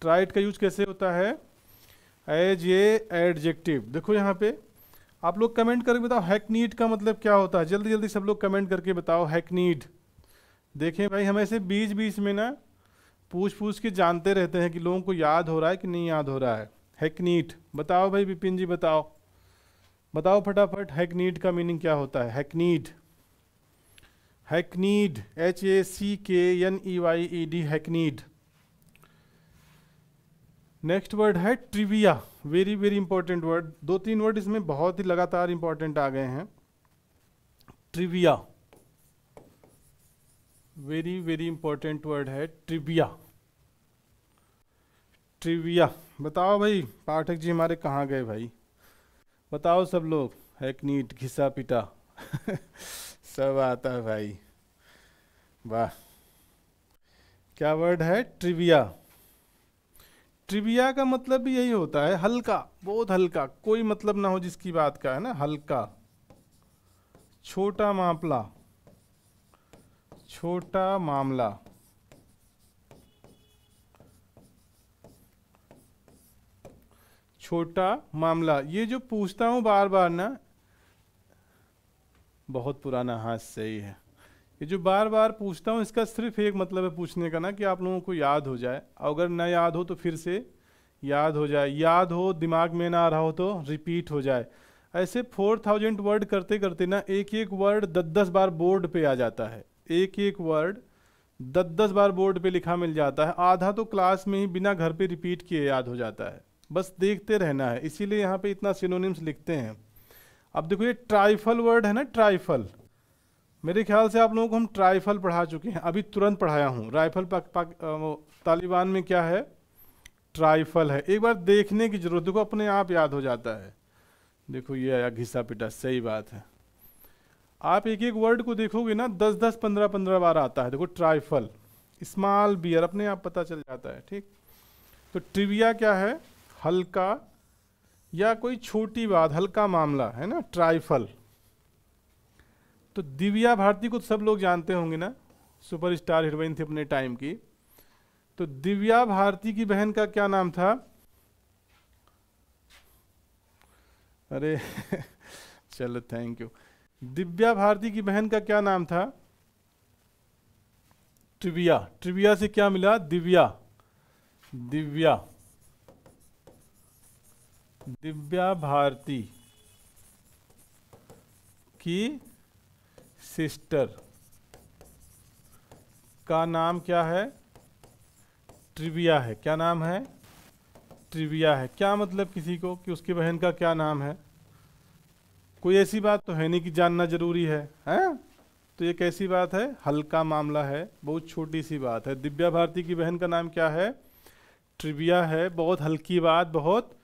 ट्राइट का यूज कैसे होता है? As a adjective. देखो यहाँ पे आप लोग कमेंट करके बताओ हैकनीड का मतलब क्या होता है। जल्दी जल्दी सब लोग कमेंट करके बताओ हैकनीड। देखें भाई, हम ऐसे बीच बीच में ना पूछ पूछ के जानते रहते हैं कि लोगों को याद हो रहा है कि नहीं याद हो रहा है। हैकनीड बताओ भाई, विपिन जी बताओ बताओ फटाफट, हैकनीड का मीनिंग क्या होता है? Hackneyed, hackneyed, H A C K N E Y E D, hackneyed. Next word है trivia, very very important word. दो तीन वर्ड इसमें बहुत ही लगातार इंपॉर्टेंट आ गए हैं। Trivia very very important word है ट्रिविया। ट्रिविया बताओ भाई, पाठक जी हमारे कहाँ गए भाई? बताओ सब लोग। हैकनीड, घिसा पिटा सब आता है भाई, वाह। क्या वर्ड है ट्रिविया। ट्रिविया का मतलब भी यही होता है हल्का, बहुत हल्का, कोई मतलब ना हो जिसकी बात का, है ना, हल्का, छोटा मामला, छोटा मामला। छोटा मामला ये जो पूछता हूँ बार बार ना, बहुत पुराना, हाँ सही है। ये जो बार बार पूछता हूँ इसका सिर्फ एक मतलब है पूछने का ना, कि आप लोगों को याद हो जाए, अगर ना याद हो तो फिर से याद हो जाए, याद हो दिमाग में ना आ रहा हो तो रिपीट हो जाए। ऐसे फोर थाउजेंड वर्ड करते करते ना एक एक वर्ड दस दस बार बोर्ड पे आ जाता है, एक एक वर्ड दस दस बार बोर्ड पे लिखा मिल जाता है। आधा तो क्लास में ही बिना घर पर रिपीट किए याद हो जाता है, बस देखते रहना है। इसीलिए यहाँ पर इतना सिनोनिम्स लिखते हैं। अब देखो ये ट्राइफल वर्ड है ना, ट्राइफल। मेरे ख्याल से आप लोगों को हम ट्राइफल पढ़ा चुके हैं, अभी तुरंत पढ़ाया हूँ। राइफल पाक, पाक, तालिबान में क्या है ट्राइफल है। एक बार देखने की जरूरत, देखो अपने आप याद हो जाता है। देखो ये आया घिसा पिटा, सही बात है। आप एक एक वर्ड को देखोगे ना दस दस पंद्रह पंद्रह बार आता है। देखो ट्राइफल, स्मॉल बियर, अपने आप पता चल जाता है, ठीक। तो ट्रिविया क्या है? हल्का या कोई छोटी बात, हल्का मामला, है ना ट्राइफल। तो दिव्या भारती को सब लोग जानते होंगे ना, सुपरस्टार हीरोइन थी अपने टाइम की। तो दिव्या भारती की बहन का क्या नाम था? अरे चलो थैंक यू। दिव्या भारती की बहन का क्या नाम था? ट्रिविया। ट्रिविया से क्या मिला? दिव्या। दिव्या, दिव्या भारती की सिस्टर का नाम क्या है? ट्रिविया है, क्या नाम है? ट्रिविया है। क्या मतलब किसी को कि उसकी बहन का क्या नाम है? कोई ऐसी बात तो है नहीं कि जानना जरूरी है, हैं? तो ये कैसी बात है? हल्का मामला है, बहुत छोटी सी बात है। दिव्या भारती की बहन का नाम क्या है? ट्रिविया है, बहुत हल्की बात, बहुत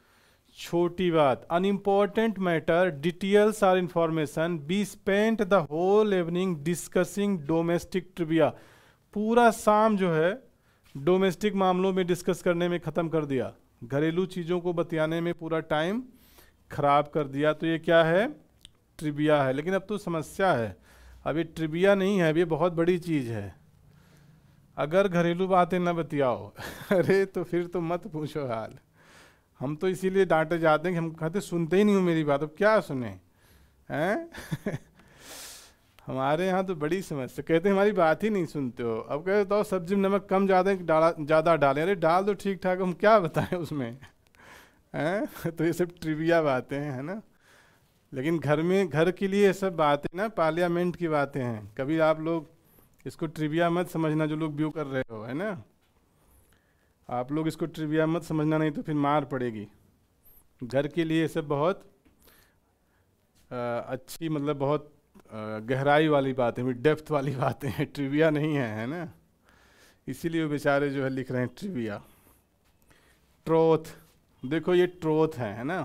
छोटी बात। Unimportant matter, details or information. B spent the whole evening discussing domestic trivia. पूरा शाम जो है डोमेस्टिक मामलों में डिस्कस करने में ख़त्म कर दिया, घरेलू चीज़ों को बतियाने में पूरा टाइम खराब कर दिया। तो ये क्या है? ट्रिविया है। लेकिन अब तो समस्या है, अब ये ट्रिविया नहीं है, अब ये बहुत बड़ी चीज़ है। अगर घरेलू बातें ना बतियाओ अरे तो फिर तो मत पूछो हाल। हम तो इसीलिए डांटे जाते हैं कि हम कहते सुनते ही नहीं हो मेरी बात, अब क्या सुने हैं हमारे यहाँ तो बड़ी समस्या, कहते हमारी बात ही नहीं सुनते हो। अब कहते तो सब्जी में नमक कम ज़्यादा डाला ज़्यादा डालें, अरे डाल दो ठीक ठाक, हम क्या बताएं उसमें हैं तो ये सब ट्रिविया बातें हैं, है ना। लेकिन घर में, घर के लिए ये सब बातें ना पार्लियामेंट की बातें हैं, कभी आप लोग इसको ट्रिविया मत समझना जो लोग व्यू कर रहे हो, है ना। आप लोग इसको ट्रिविया मत समझना, नहीं तो फिर मार पड़ेगी। घर के लिए ये सब बहुत आ, अच्छी, मतलब बहुत आ, गहराई वाली बातें, फिर डेप्थ वाली बातें हैं, ट्रिविया नहीं है, है ना। इसीलिए वो बेचारे जो है लिख रहे हैं ट्रिविया। ट्रोथ, देखो ये ट्रोथ है, है ना।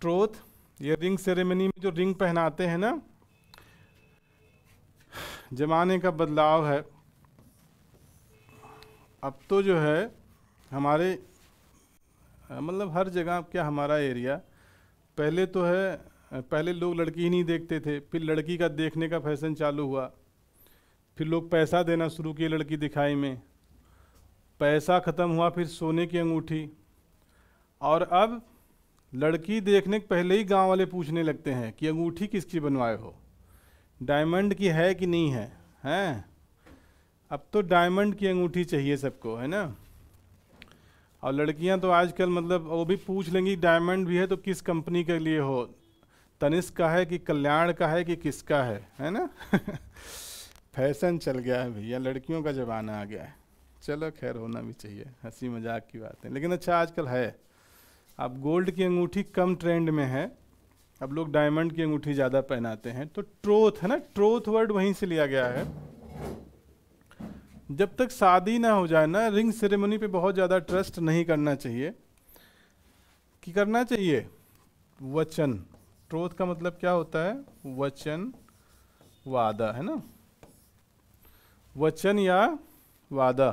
ट्रोथ, ये रिंग सेरेमनी में जो रिंग पहनाते हैं ना, जमाने का बदलाव है। अब तो जो है हमारे, मतलब हर जगह, क्या हमारा एरिया, पहले तो है, पहले लोग लड़की ही नहीं देखते थे, फिर लड़की का देखने का फैशन चालू हुआ, फिर लोग पैसा देना शुरू किए लड़की दिखाई में, पैसा ख़त्म हुआ, फिर सोने की अंगूठी, और अब लड़की देखने के पहले ही गांव वाले पूछने लगते हैं कि अंगूठी किसकी बनवाए हो, डायमंड की है कि नहीं है, हैं। अब तो डायमंड की अंगूठी चाहिए सबको, है ना। और लड़कियां तो आजकल, मतलब वो भी पूछ लेंगी डायमंड भी है तो किस कंपनी के लिए हो, तनिष्क का है कि कल्याण का है कि किसका है, है ना फैशन चल गया है भैया, लड़कियों का ज़माना आ गया है। चलो खैर, होना भी चाहिए, हंसी मजाक की बात है, लेकिन अच्छा आजकल है। अब गोल्ड की अंगूठी कम ट्रेंड में है, अब लोग डायमंड की अंगूठी ज़्यादा पहनाते हैं। तो ट्रोथ है ना, ट्रोथ वर्ड वहीं से लिया गया है। जब तक शादी ना हो जाए ना, रिंग सेरेमनी पे बहुत ज़्यादा ट्रस्ट नहीं करना चाहिए। कि करना चाहिए वचन, ट्रोथ का मतलब क्या होता है? वचन, वादा, है ना, वचन या वादा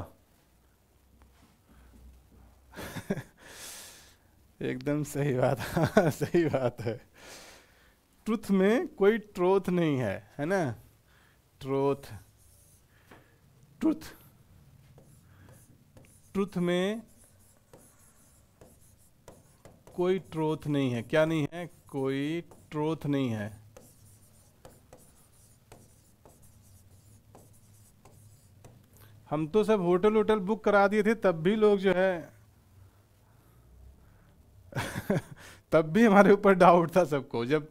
एकदम सही बात सही बात है। ट्रुथ में कोई ट्रोथ नहीं है, है ना। ट्रोथ, ट्रुथ, ट्रुथ में कोई ट्रोथ नहीं है। क्या नहीं है? कोई ट्रोथ नहीं है। हम तो सब होटल होटल बुक करा दिए थे, तब भी लोग जो है तब भी हमारे ऊपर डाउट था सबको। जब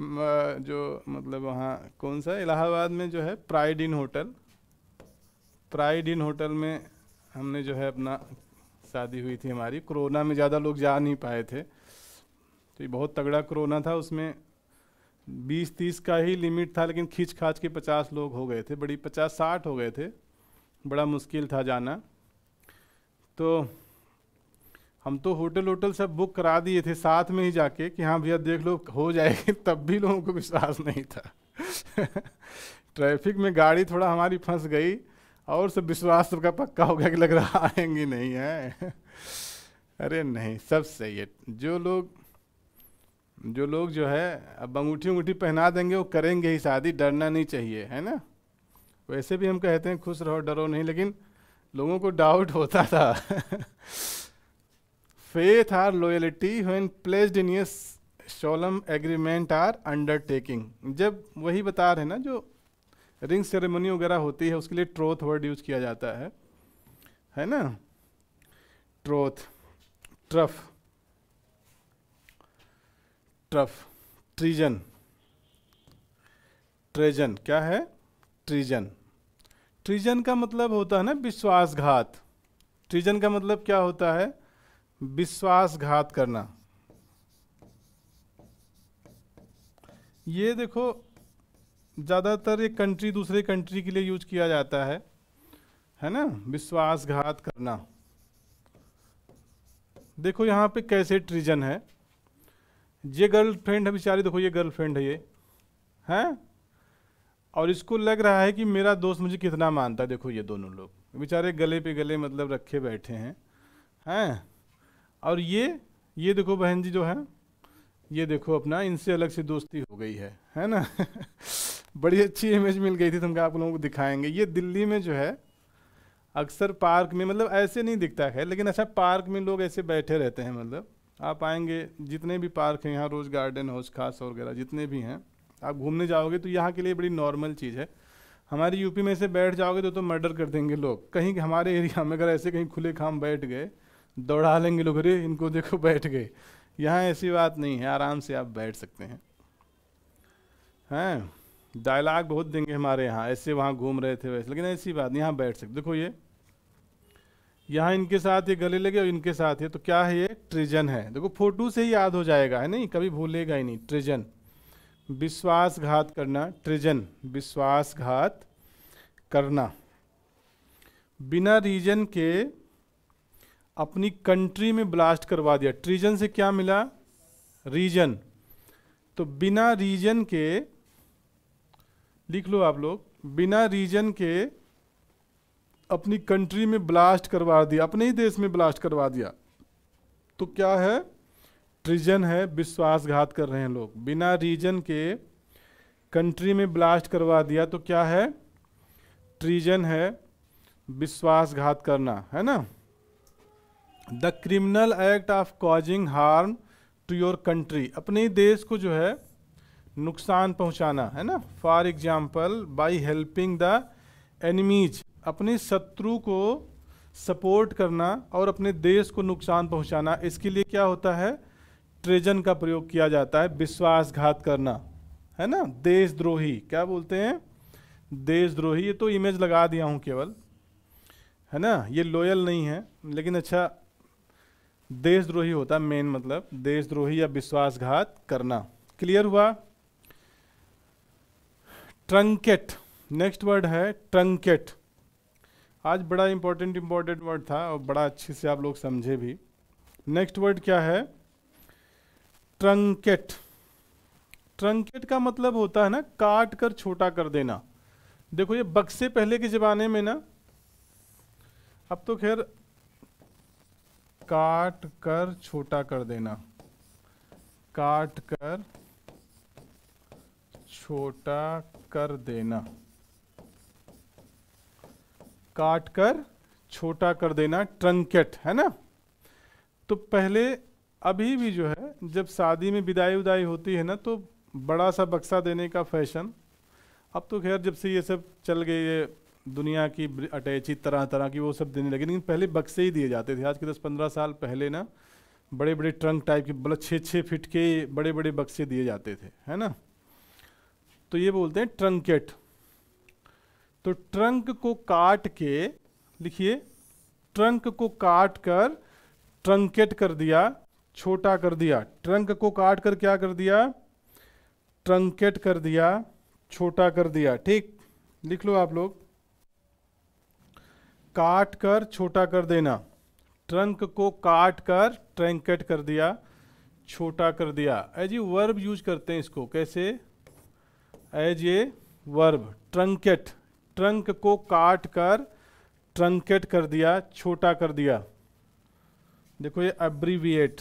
जो, मतलब वहाँ कौन सा, इलाहाबाद में जो है Pride Inn hotel, Pride Inn hotel में हमने जो है अपना शादी हुई थी हमारी। कोरोना में ज़्यादा लोग जा नहीं पाए थे, तो ये बहुत तगड़ा कोरोना था, उसमें बीस तीस का ही लिमिट था, लेकिन खींच खाच के पचास लोग हो गए थे, बड़ी पचास साठ हो गए थे, बड़ा मुश्किल था जाना। तो हम तो होटल होटल सब बुक करा दिए थे साथ में ही जाके कि हाँ भैया देख लो हो जाएगी, तब भी लोगों को विश्वास नहीं था ट्रैफिक में गाड़ी थोड़ा हमारी फंस गई और सब विश्वास सबका पक्का हो गया कि लग रहा आएंगी नहीं है अरे नहीं, सब सही है। जो लोग जो लोग जो है अब अंगूठी अंगूठी पहना देंगे, वो करेंगे ही शादी, डरना नहीं चाहिए, है ना। वैसे भी हम कहते हैं खुश रहो डरो नहीं, लेकिन लोगों को डाउट होता था faith or loyalty when placed in a solemn agreement or undertaking. जब वही बता रहे ना, जो रिंग सेरेमनी वगैरह होती है, उसके लिए ट्रोथ वर्ड यूज किया जाता है, है ना। Troth, trough, trough, treason, treason, क्या है? ट्रीजन। ट्रीजन का मतलब होता है ना विश्वासघात, ट्रिजन का मतलब क्या होता है? विश्वासघात करना। ये देखो ज़्यादातर एक कंट्री दूसरे कंट्री के लिए यूज किया जाता है, है ना, विश्वासघात करना। देखो यहाँ पे कैसे ट्रिजन है, ये गर्लफ्रेंड है बेचारी, देखो ये गर्लफ्रेंड है, ये हैं, और इसको लग रहा है कि मेरा दोस्त मुझे कितना मानता है। देखो ये दोनों लोग बेचारे गले पे गले मतलब रखे बैठे हैं, हैं, और ये ये देखो बहन जी जो है, ये देखो अपना इनसे अलग से दोस्ती हो गई है, है ना। बड़ी अच्छी इमेज मिल गई थी, तो हम आप लोगों को दिखाएंगे। ये दिल्ली में जो है अक्सर पार्क में, मतलब ऐसे नहीं दिखता है, लेकिन अच्छा पार्क में लोग ऐसे बैठे रहते हैं। मतलब आप आएंगे, जितने भी पार्क हैं यहाँ, रोज़ गार्डन, हौज खास वगैरह जितने भी हैं, आप घूमने जाओगे तो यहाँ के लिए बड़ी नॉर्मल चीज़ है। हमारे यूपी में से बैठ जाओगे तो तो मर्डर कर देंगे लोग। कहीं हमारे एरिया में अगर ऐसे कहीं खुले खाम बैठ गए, दौड़ा लेंगे लोग, अरे इनको देखो बैठ गए। यहाँ ऐसी बात नहीं है, आराम से आप बैठ सकते हैं। हैं डायलॉग बहुत देंगे हमारे यहाँ, ऐसे वहाँ घूम रहे थे वैसे, लेकिन ऐसी बात नहीं, यहाँ बैठ सकते। देखो ये यहाँ इनके साथ ये गले लगे और इनके साथ ये, तो क्या है ये? ट्रिजन है। देखो फोटो से ही याद हो जाएगा, है नहीं, कभी भूलेगा ही नहीं। ट्रिजन, विश्वासघात करना, ट्रिजन विश्वासघात करना। बिना रीजन के अपनी कंट्री में ब्लास्ट करवा दिया। ट्रिजन से क्या मिला? रीजन। तो बिना रीजन के, लिख लो आप लोग, बिना रीजन के अपनी कंट्री में ब्लास्ट करवा दिया, अपने ही देश में ब्लास्ट करवा दिया, तो क्या है? ट्रिजन है, विश्वासघात कर रहे हैं लोग। बिना रीजन के कंट्री में ब्लास्ट करवा दिया तो क्या है? ट्रिजन है, विश्वासघात करना, है ना। The criminal act of causing harm to your country, अपने देश को जो है नुकसान पहुंचाना, है ना। For example, by helping the enemies, अपने शत्रु को सपोर्ट करना और अपने देश को नुकसान पहुंचाना, इसके लिए क्या होता है? ट्रिजन का प्रयोग किया जाता है, विश्वासघात करना, है ना। देशद्रोही क्या बोलते हैं? देशद्रोही। ये तो इमेज लगा दिया हूँ केवल, है ना, ये लॉयल नहीं है, लेकिन अच्छा देशद्रोही होता है मेन मतलब, देशद्रोही या विश्वासघात करना। क्लियर हुआ? ट्रंकेट, नेक्स्ट वर्ड है ट्रंकेट। आज बड़ा इंपॉर्टेंट इंपॉर्टेंट वर्ड था और बड़ा अच्छे से आप लोग समझे भी। नेक्स्ट वर्ड क्या है? ट्रंकेट। ट्रंकेट का मतलब होता है ना, काट कर छोटा कर देना। देखो ये बक्से पहले के ज़माने में ना, अब तो खैर काट कर छोटा कर देना, काट कर छोटा कर देना, काट कर छोटा कर देना, ट्रंकेट, है ना। तो पहले, अभी भी जो है जब शादी में विदाई उदाई होती है ना, तो बड़ा सा बक्सा देने का फैशन, अब तो खैर जब से ये सब चल गई है दुनिया की अटैची तरह तरह की, वो सब देने लगे, लेकिन पहले बक्से ही दिए जाते थे। आज के दस पंद्रह साल पहले ना बड़े बड़े ट्रंक टाइप के, मतलब छः छः फिट के बड़े बड़े बक्से दिए जाते थे, है ना। तो ये बोलते हैं ट्रंकेट। तो ट्रंक को काट के, लिखिए, ट्रंक को काट कर ट्रंकेट कर दिया, छोटा कर दिया। ट्रंक को काट कर क्या कर दिया? ट्रंकेट कर दिया, छोटा कर दिया। ठीक, लिख लो आप लोग, काट कर छोटा कर देना, ट्रंक को काट कर ट्रंकेट कर दिया, छोटा कर दिया। एज ए वर्ब यूज करते हैं इसको, कैसे? As a verb, truncate, trunk को काट कर ट्रंकेट कर दिया, छोटा कर दिया। देखो ये एब्रीविएट,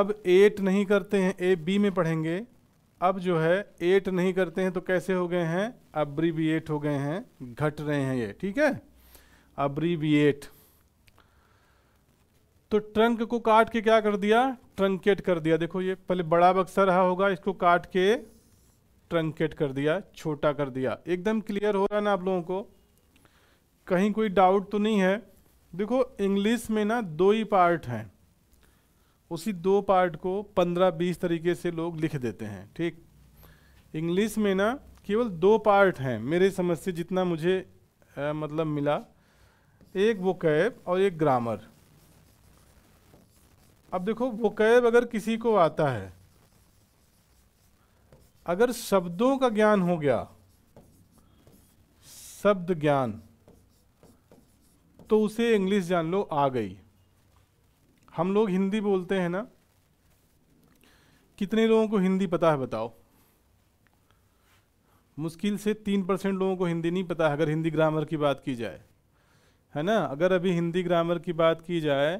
अब एट नहीं करते हैं, ए बी में पढ़ेंगे, अब जो है एट नहीं करते हैं तो कैसे हो गए हैं? एब्रीविएट हो गए हैं, घट रहे हैं ये, ठीक है, एब्रीविएट। तो ट्रंक को काट के क्या कर दिया? ट्रंकेट कर दिया। देखो ये पहले बड़ा बक्सा रहा होगा, इसको काट के ट्रंकेट कर दिया, छोटा कर दिया। एकदम क्लियर हो रहा है ना आप लोगों को? कहीं कोई डाउट तो नहीं है? देखो इंग्लिश में ना दो ही पार्ट हैं, उसी दो पार्ट को पंद्रह बीस तरीके से लोग लिख देते हैं। ठीक, इंग्लिश में ना केवल दो पार्ट हैं मेरे समझ से, जितना मुझे आ, मतलब मिला, एक वोकैब और एक ग्रामर। अब देखो वोकैब अगर किसी को आता है, अगर शब्दों का ज्ञान हो गया, शब्द ज्ञान, तो उसे इंग्लिश जान लो आ गई। हम लोग हिंदी बोलते हैं ना, कितने लोगों को हिंदी पता है बताओ? मुश्किल से तीन परसेंट लोगों को हिंदी नहीं पता है अगर हिंदी ग्रामर की बात की जाए, है ना। अगर अभी हिंदी ग्रामर की बात की जाए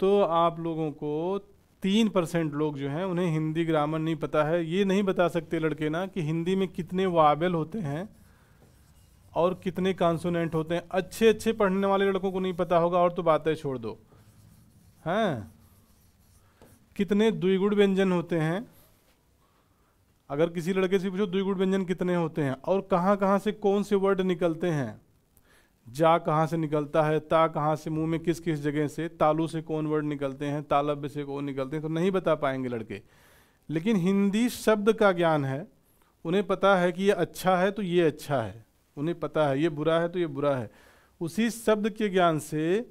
तो आप लोगों को तीन परसेंट लोग जो हैं उन्हें हिंदी ग्रामर नहीं पता है। ये नहीं बता सकते लड़के ना कि हिंदी में कितने वावेल होते हैं और कितने कॉन्सोनेंट होते हैं। अच्छे अच्छे पढ़ने वाले लड़कों को नहीं पता होगा, और तो बातें छोड़ दो। हैं कितने द्विगुण व्यंजन होते हैं, अगर किसी लड़के से पूछो द्विगुण व्यंजन कितने होते हैं और कहाँ कहाँ से कौन से वर्ड निकलते हैं, जा कहाँ से निकलता है, ता कहाँ से, मुंह में किस किस जगह से, तालु से कौन वर्ड निकलते हैं, तालब्य से कौन निकलते हैं, तो नहीं बता पाएंगे लड़के। लेकिन हिंदी शब्द का ज्ञान है, उन्हें पता है कि ये अच्छा है तो ये अच्छा है, उन्हें पता है ये बुरा है तो ये बुरा है। उसी शब्द के ज्ञान से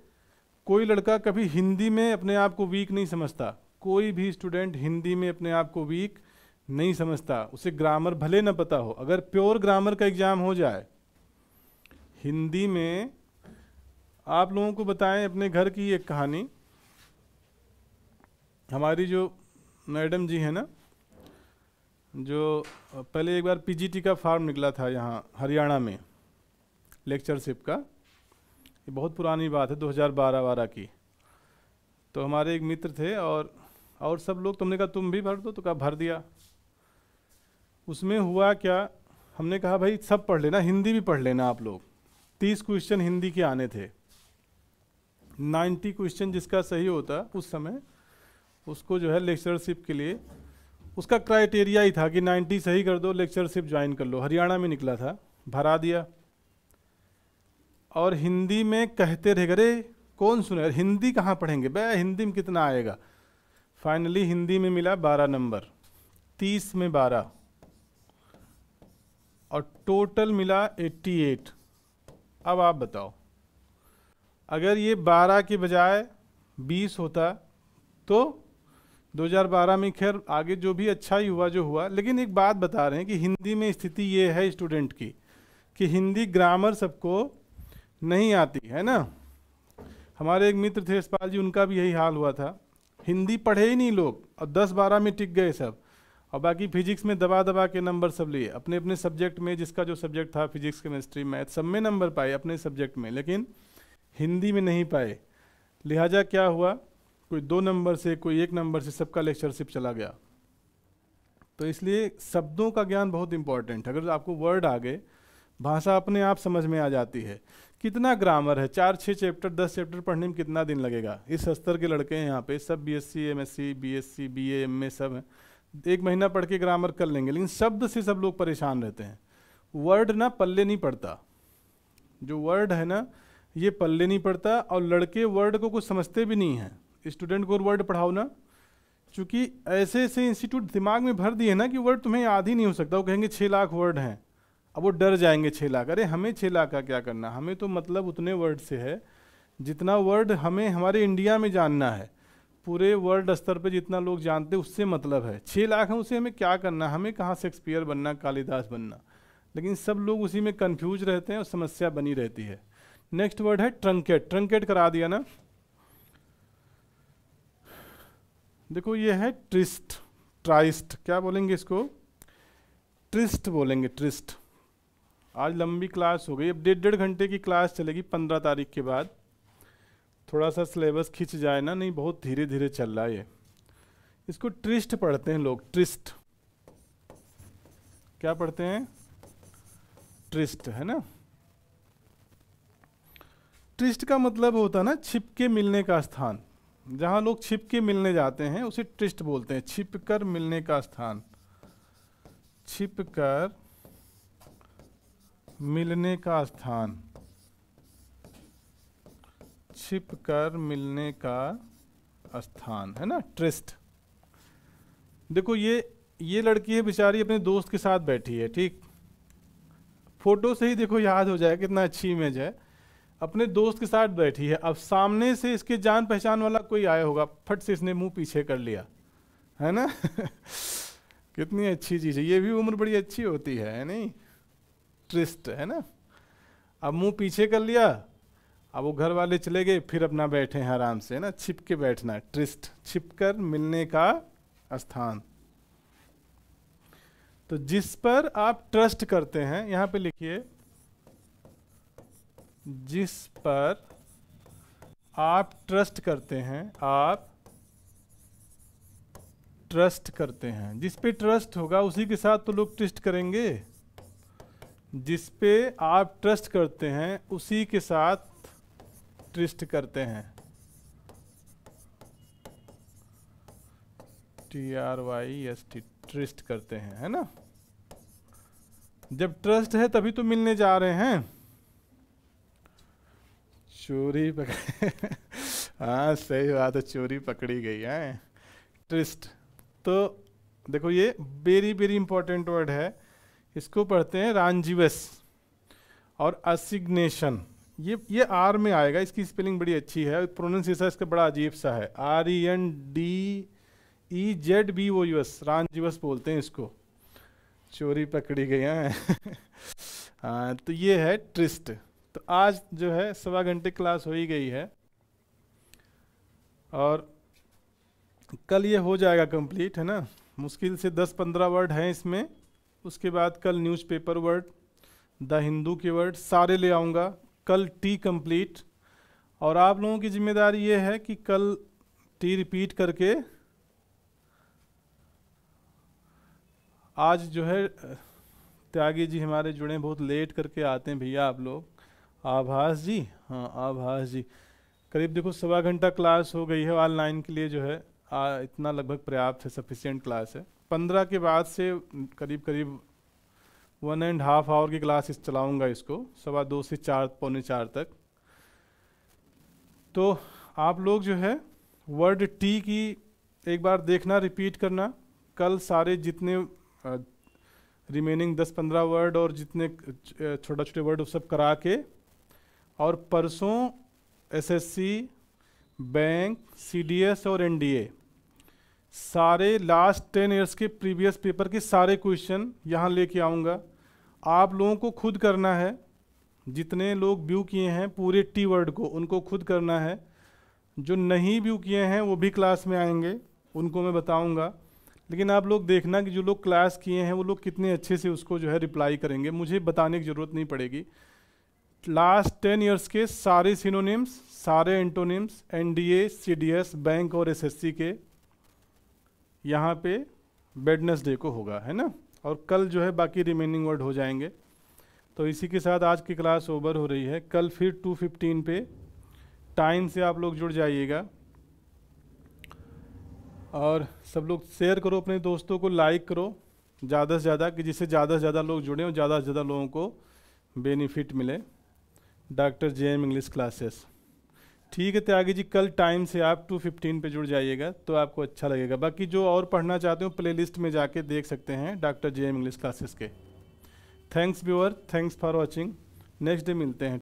कोई लड़का कभी हिंदी में अपने आप को वीक नहीं समझता, कोई भी स्टूडेंट हिंदी में अपने आप को वीक नहीं समझता, उसे ग्रामर भले ना पता हो। अगर प्योर ग्रामर का एग्ज़ाम हो जाए हिंदी में, आप लोगों को बताएं अपने घर की एक कहानी। हमारी जो मैडम जी हैं ना, जो पहले एक बार पीजीटी का फॉर्म निकला था यहाँ हरियाणा में लेक्चरशिप का, ये बहुत पुरानी बात है दो हज़ार बारह की। तो हमारे एक मित्र थे और और सब लोग, तुमने कहा तुम भी भर दो, तो कहा भर दिया। उसमें हुआ क्या, हमने कहा भाई सब पढ़ लेना, हिंदी भी पढ़ लेना आप लोग। तीस क्वेश्चन हिंदी के आने थे, नाइन्टी क्वेश्चन जिसका सही होता उस समय उसको जो है लेक्चरशिप के लिए, उसका क्राइटेरिया ही था कि नाइन्टी सही कर दो लेक्चरशिप ज्वाइन कर लो। हरियाणा में निकला था, भरा दिया। और हिंदी में कहते रहे, अरे कौन सुने, हिंदी कहाँ पढ़ेंगे बे, हिंदी में कितना आएगा। फाइनली हिंदी में मिला बारह नंबर, तीस में बारह, और टोटल मिला अठासी। अब आप बताओ अगर ये बारह के बजाय बीस होता तो दो हज़ार बारह में, खैर आगे जो भी अच्छा ही हुआ जो हुआ। लेकिन एक बात बता रहे हैं कि हिंदी में स्थिति ये है स्टूडेंट की कि हिंदी ग्रामर सबको नहीं आती है ना। हमारे एक मित्र थे यशपाल जी, उनका भी यही हाल हुआ था, हिंदी पढ़े ही नहीं लोग और दस बारह में टिक गए सब, और बाकी फिजिक्स में दबा दबा के नंबर सब लिए अपने अपने सब्जेक्ट में, जिसका जो सब्जेक्ट था, फिजिक्स केमिस्ट्री मैथ, सब में नंबर पाए अपने सब्जेक्ट में, लेकिन हिंदी में नहीं पाए। लिहाजा क्या हुआ, कोई दो नंबर से कोई एक नंबर से सबका लेक्चरशिप चला गया। तो इसलिए शब्दों का ज्ञान बहुत इम्पॉर्टेंट है। अगर आपको वर्ड आ गए, भाषा अपने आप समझ में आ जाती है। कितना ग्रामर है, चार छः चैप्टर दस चैप्टर पढ़ने में कितना दिन लगेगा। इस स्तर के लड़के हैं यहाँ पे, सब BSc MSc BSc BA MA सब हैं, एक महीना पढ़ के ग्रामर कर लेंगे। लेकिन शब्द से सब लोग परेशान रहते हैं, वर्ड ना पल्ले नहीं पड़ता, जो वर्ड है ना ये पल्ले नहीं पड़ता, और लड़के वर्ड को कुछ समझते भी नहीं हैं। स्टूडेंट को वर्ड पढ़ाओ ना, चूँकि ऐसे ऐसे इंस्टीट्यूट दिमाग में भर दिए ना कि वर्ड तुम्हें याद ही नहीं हो सकता। वो कहेंगे छः लाख वर्ड हैं, अब वो डर जाएंगे छः लाख, अरे हमें छः लाख का क्या करना, हमें तो मतलब उतने वर्ड से है जितना वर्ड हमें हमारे इंडिया में जानना है। पूरे वर्ल्ड स्तर पे जितना लोग जानते उससे मतलब है, छः लाख है उसे हमें क्या करना, हमें कहाँ शेक्सपियर बनना, कालिदास बनना। लेकिन सब लोग उसी में कंफ्यूज रहते हैं और समस्या बनी रहती है। नेक्स्ट वर्ड है ट्रंकेट, ट्रंकेट करा दिया ना। देखो ये है ट्रिस्ट, ट्राइस्ट क्या बोलेंगे इसको, ट्रिस्ट बोलेंगे, ट्रिस्ट। आज लंबी क्लास हो गई, अब डेढ़ डेढ़ घंटे की क्लास चलेगी पंद्रह तारीख के बाद। थोड़ा सा सिलेबस खिंच जाए ना, नहीं बहुत धीरे धीरे चल रहा है ये। इसको ट्रिस्ट पढ़ते हैं लोग, ट्रिस्ट क्या पढ़ते हैं, ट्रिस्ट है ना। ट्रिस्ट का मतलब होता है ना छिपके मिलने का स्थान, जहाँ लोग छिपके मिलने जाते हैं उसे ट्रिस्ट बोलते हैं, छिपकर मिलने का स्थान, छिपकर मिलने का स्थान, छिपकर मिलने का स्थान है ना, ट्रिस्ट। देखो ये ये लड़की है बेचारी, अपने दोस्त के साथ बैठी है, ठीक, फोटो से ही देखो याद हो जाए कितना अच्छी इमेज है। अपने दोस्त के साथ बैठी है, अब सामने से इसके जान पहचान वाला कोई आया होगा, फट से इसने मुंह पीछे कर लिया, है ना। कितनी अच्छी चीज़ है, ये भी उम्र बड़ी अच्छी होती है, है नहीं, ट्रिस्ट, है ना। अब मुंह पीछे कर लिया, अब वो घर वाले चले गए, फिर अपना बैठे हैं आराम से, है ना, छिप के बैठना, ट्रिस्ट, छिप कर मिलने का स्थान। तो जिस पर आप ट्रस्ट करते हैं, यहाँ पे लिखिए, जिस पर आप ट्रस्ट करते हैं, आप ट्रस्ट करते हैं, जिस पे ट्रस्ट होगा उसी के साथ तो लोग ट्रस्ट करेंगे। जिस पे आप ट्रस्ट करते हैं उसी के साथ ट्रस्ट करते हैं, T R Y S T, trust करते हैं, है ना। जब ट्रस्ट है तभी तो मिलने जा रहे हैं, चोरी पकड़े हाँ सही बात है, चोरी पकड़ी गई है, ट्रिस्ट। तो देखो ये वेरी वेरी इंपॉर्टेंट वर्ड है, इसको पढ़ते हैं रानजीवस और असिग्नेशन। ये ये आर में आएगा, इसकी स्पेलिंग बड़ी अच्छी है, प्रोनाउंसिएशन इसका बड़ा अजीब सा है, R E N D E Z B O U S, rendezvous बोलते हैं इसको, चोरी पकड़ी गई है हाँ तो ये है ट्रिस्ट। तो आज जो है सवा घंटे क्लास हो ही गई है और कल ये हो जाएगा कंप्लीट, है ना। मुश्किल से दस पंद्रह वर्ड हैं इसमें, उसके बाद कल न्यूज़पेपर वर्ड, द हिंदू के वर्ड सारे ले आऊँगा, कल टी कंप्लीट। और आप लोगों की जिम्मेदारी ये है कि कल टी रिपीट करके आज जो है, त्यागी जी हमारे जुड़े, बहुत लेट करके आते हैं भैया आप लोग, आभास जी, हाँ आभास जी, करीब देखो सवा घंटा क्लास हो गई है ऑनलाइन के लिए, जो है आ, इतना लगभग पर्याप्त है, सफिशिएंट क्लास है। पंद्रह के बाद से करीब करीब वन एंड हाफ आवर की क्लासेस चलाऊंगा इसको, सवा दो से चार पौने चार तक। तो आप लोग जो है वर्ड टी की एक बार देखना, रिपीट करना, कल सारे जितने आ, रिमेनिंग दस पंद्रह वर्ड और जितने छोटा छोटे वर्ड वो सब करा के, और परसों एसएससी, बैंक, सीडीएस और एनडीए सारे लास्ट टेन ईयर्स के प्रीवियस पेपर के सारे क्वेश्चन यहाँ लेके आऊँगा। आप लोगों को खुद करना है, जितने लोग व्यू किए हैं पूरे टी वर्ड को उनको खुद करना है, जो नहीं व्यू किए हैं वो भी क्लास में आएंगे, उनको मैं बताऊँगा। लेकिन आप लोग देखना कि जो लोग क्लास किए हैं वो लोग कितने अच्छे से उसको जो है रिप्लाई करेंगे, मुझे बताने की ज़रूरत नहीं पड़ेगी। लास्ट टेन इयर्स के सारे सिनोनिम्स, सारे एंटोनिम्स, एनडीए, सीडीएस, बैंक और एसएससी के यहाँ पे वेडनेसडे को होगा, है ना। और कल जो है बाकी रिमेनिंग वर्ड हो जाएंगे। तो इसी के साथ आज की क्लास ओवर हो रही है, कल फिर टू फिफ्टीन पे टाइम से आप लोग जुड़ जाइएगा। और सब लोग शेयर करो अपने दोस्तों को, लाइक करो ज़्यादा से ज़्यादा, कि जिससे ज़्यादा से ज़्यादा लोग जुड़ें और ज़्यादा से ज़्यादा लोगों को बेनिफिट मिले। डॉक्टर जेएम इंग्लिश क्लासेस, ठीक है त्यागी जी, कल टाइम से आप टू फिफ्टीन पे जुड़ जाइएगा तो आपको अच्छा लगेगा। बाकी जो और पढ़ना चाहते हो प्लेलिस्ट में जाके देख सकते हैं डॉक्टर जेएम इंग्लिश क्लासेस के। Thanks viewer, thanks for watching, next day मिलते हैं।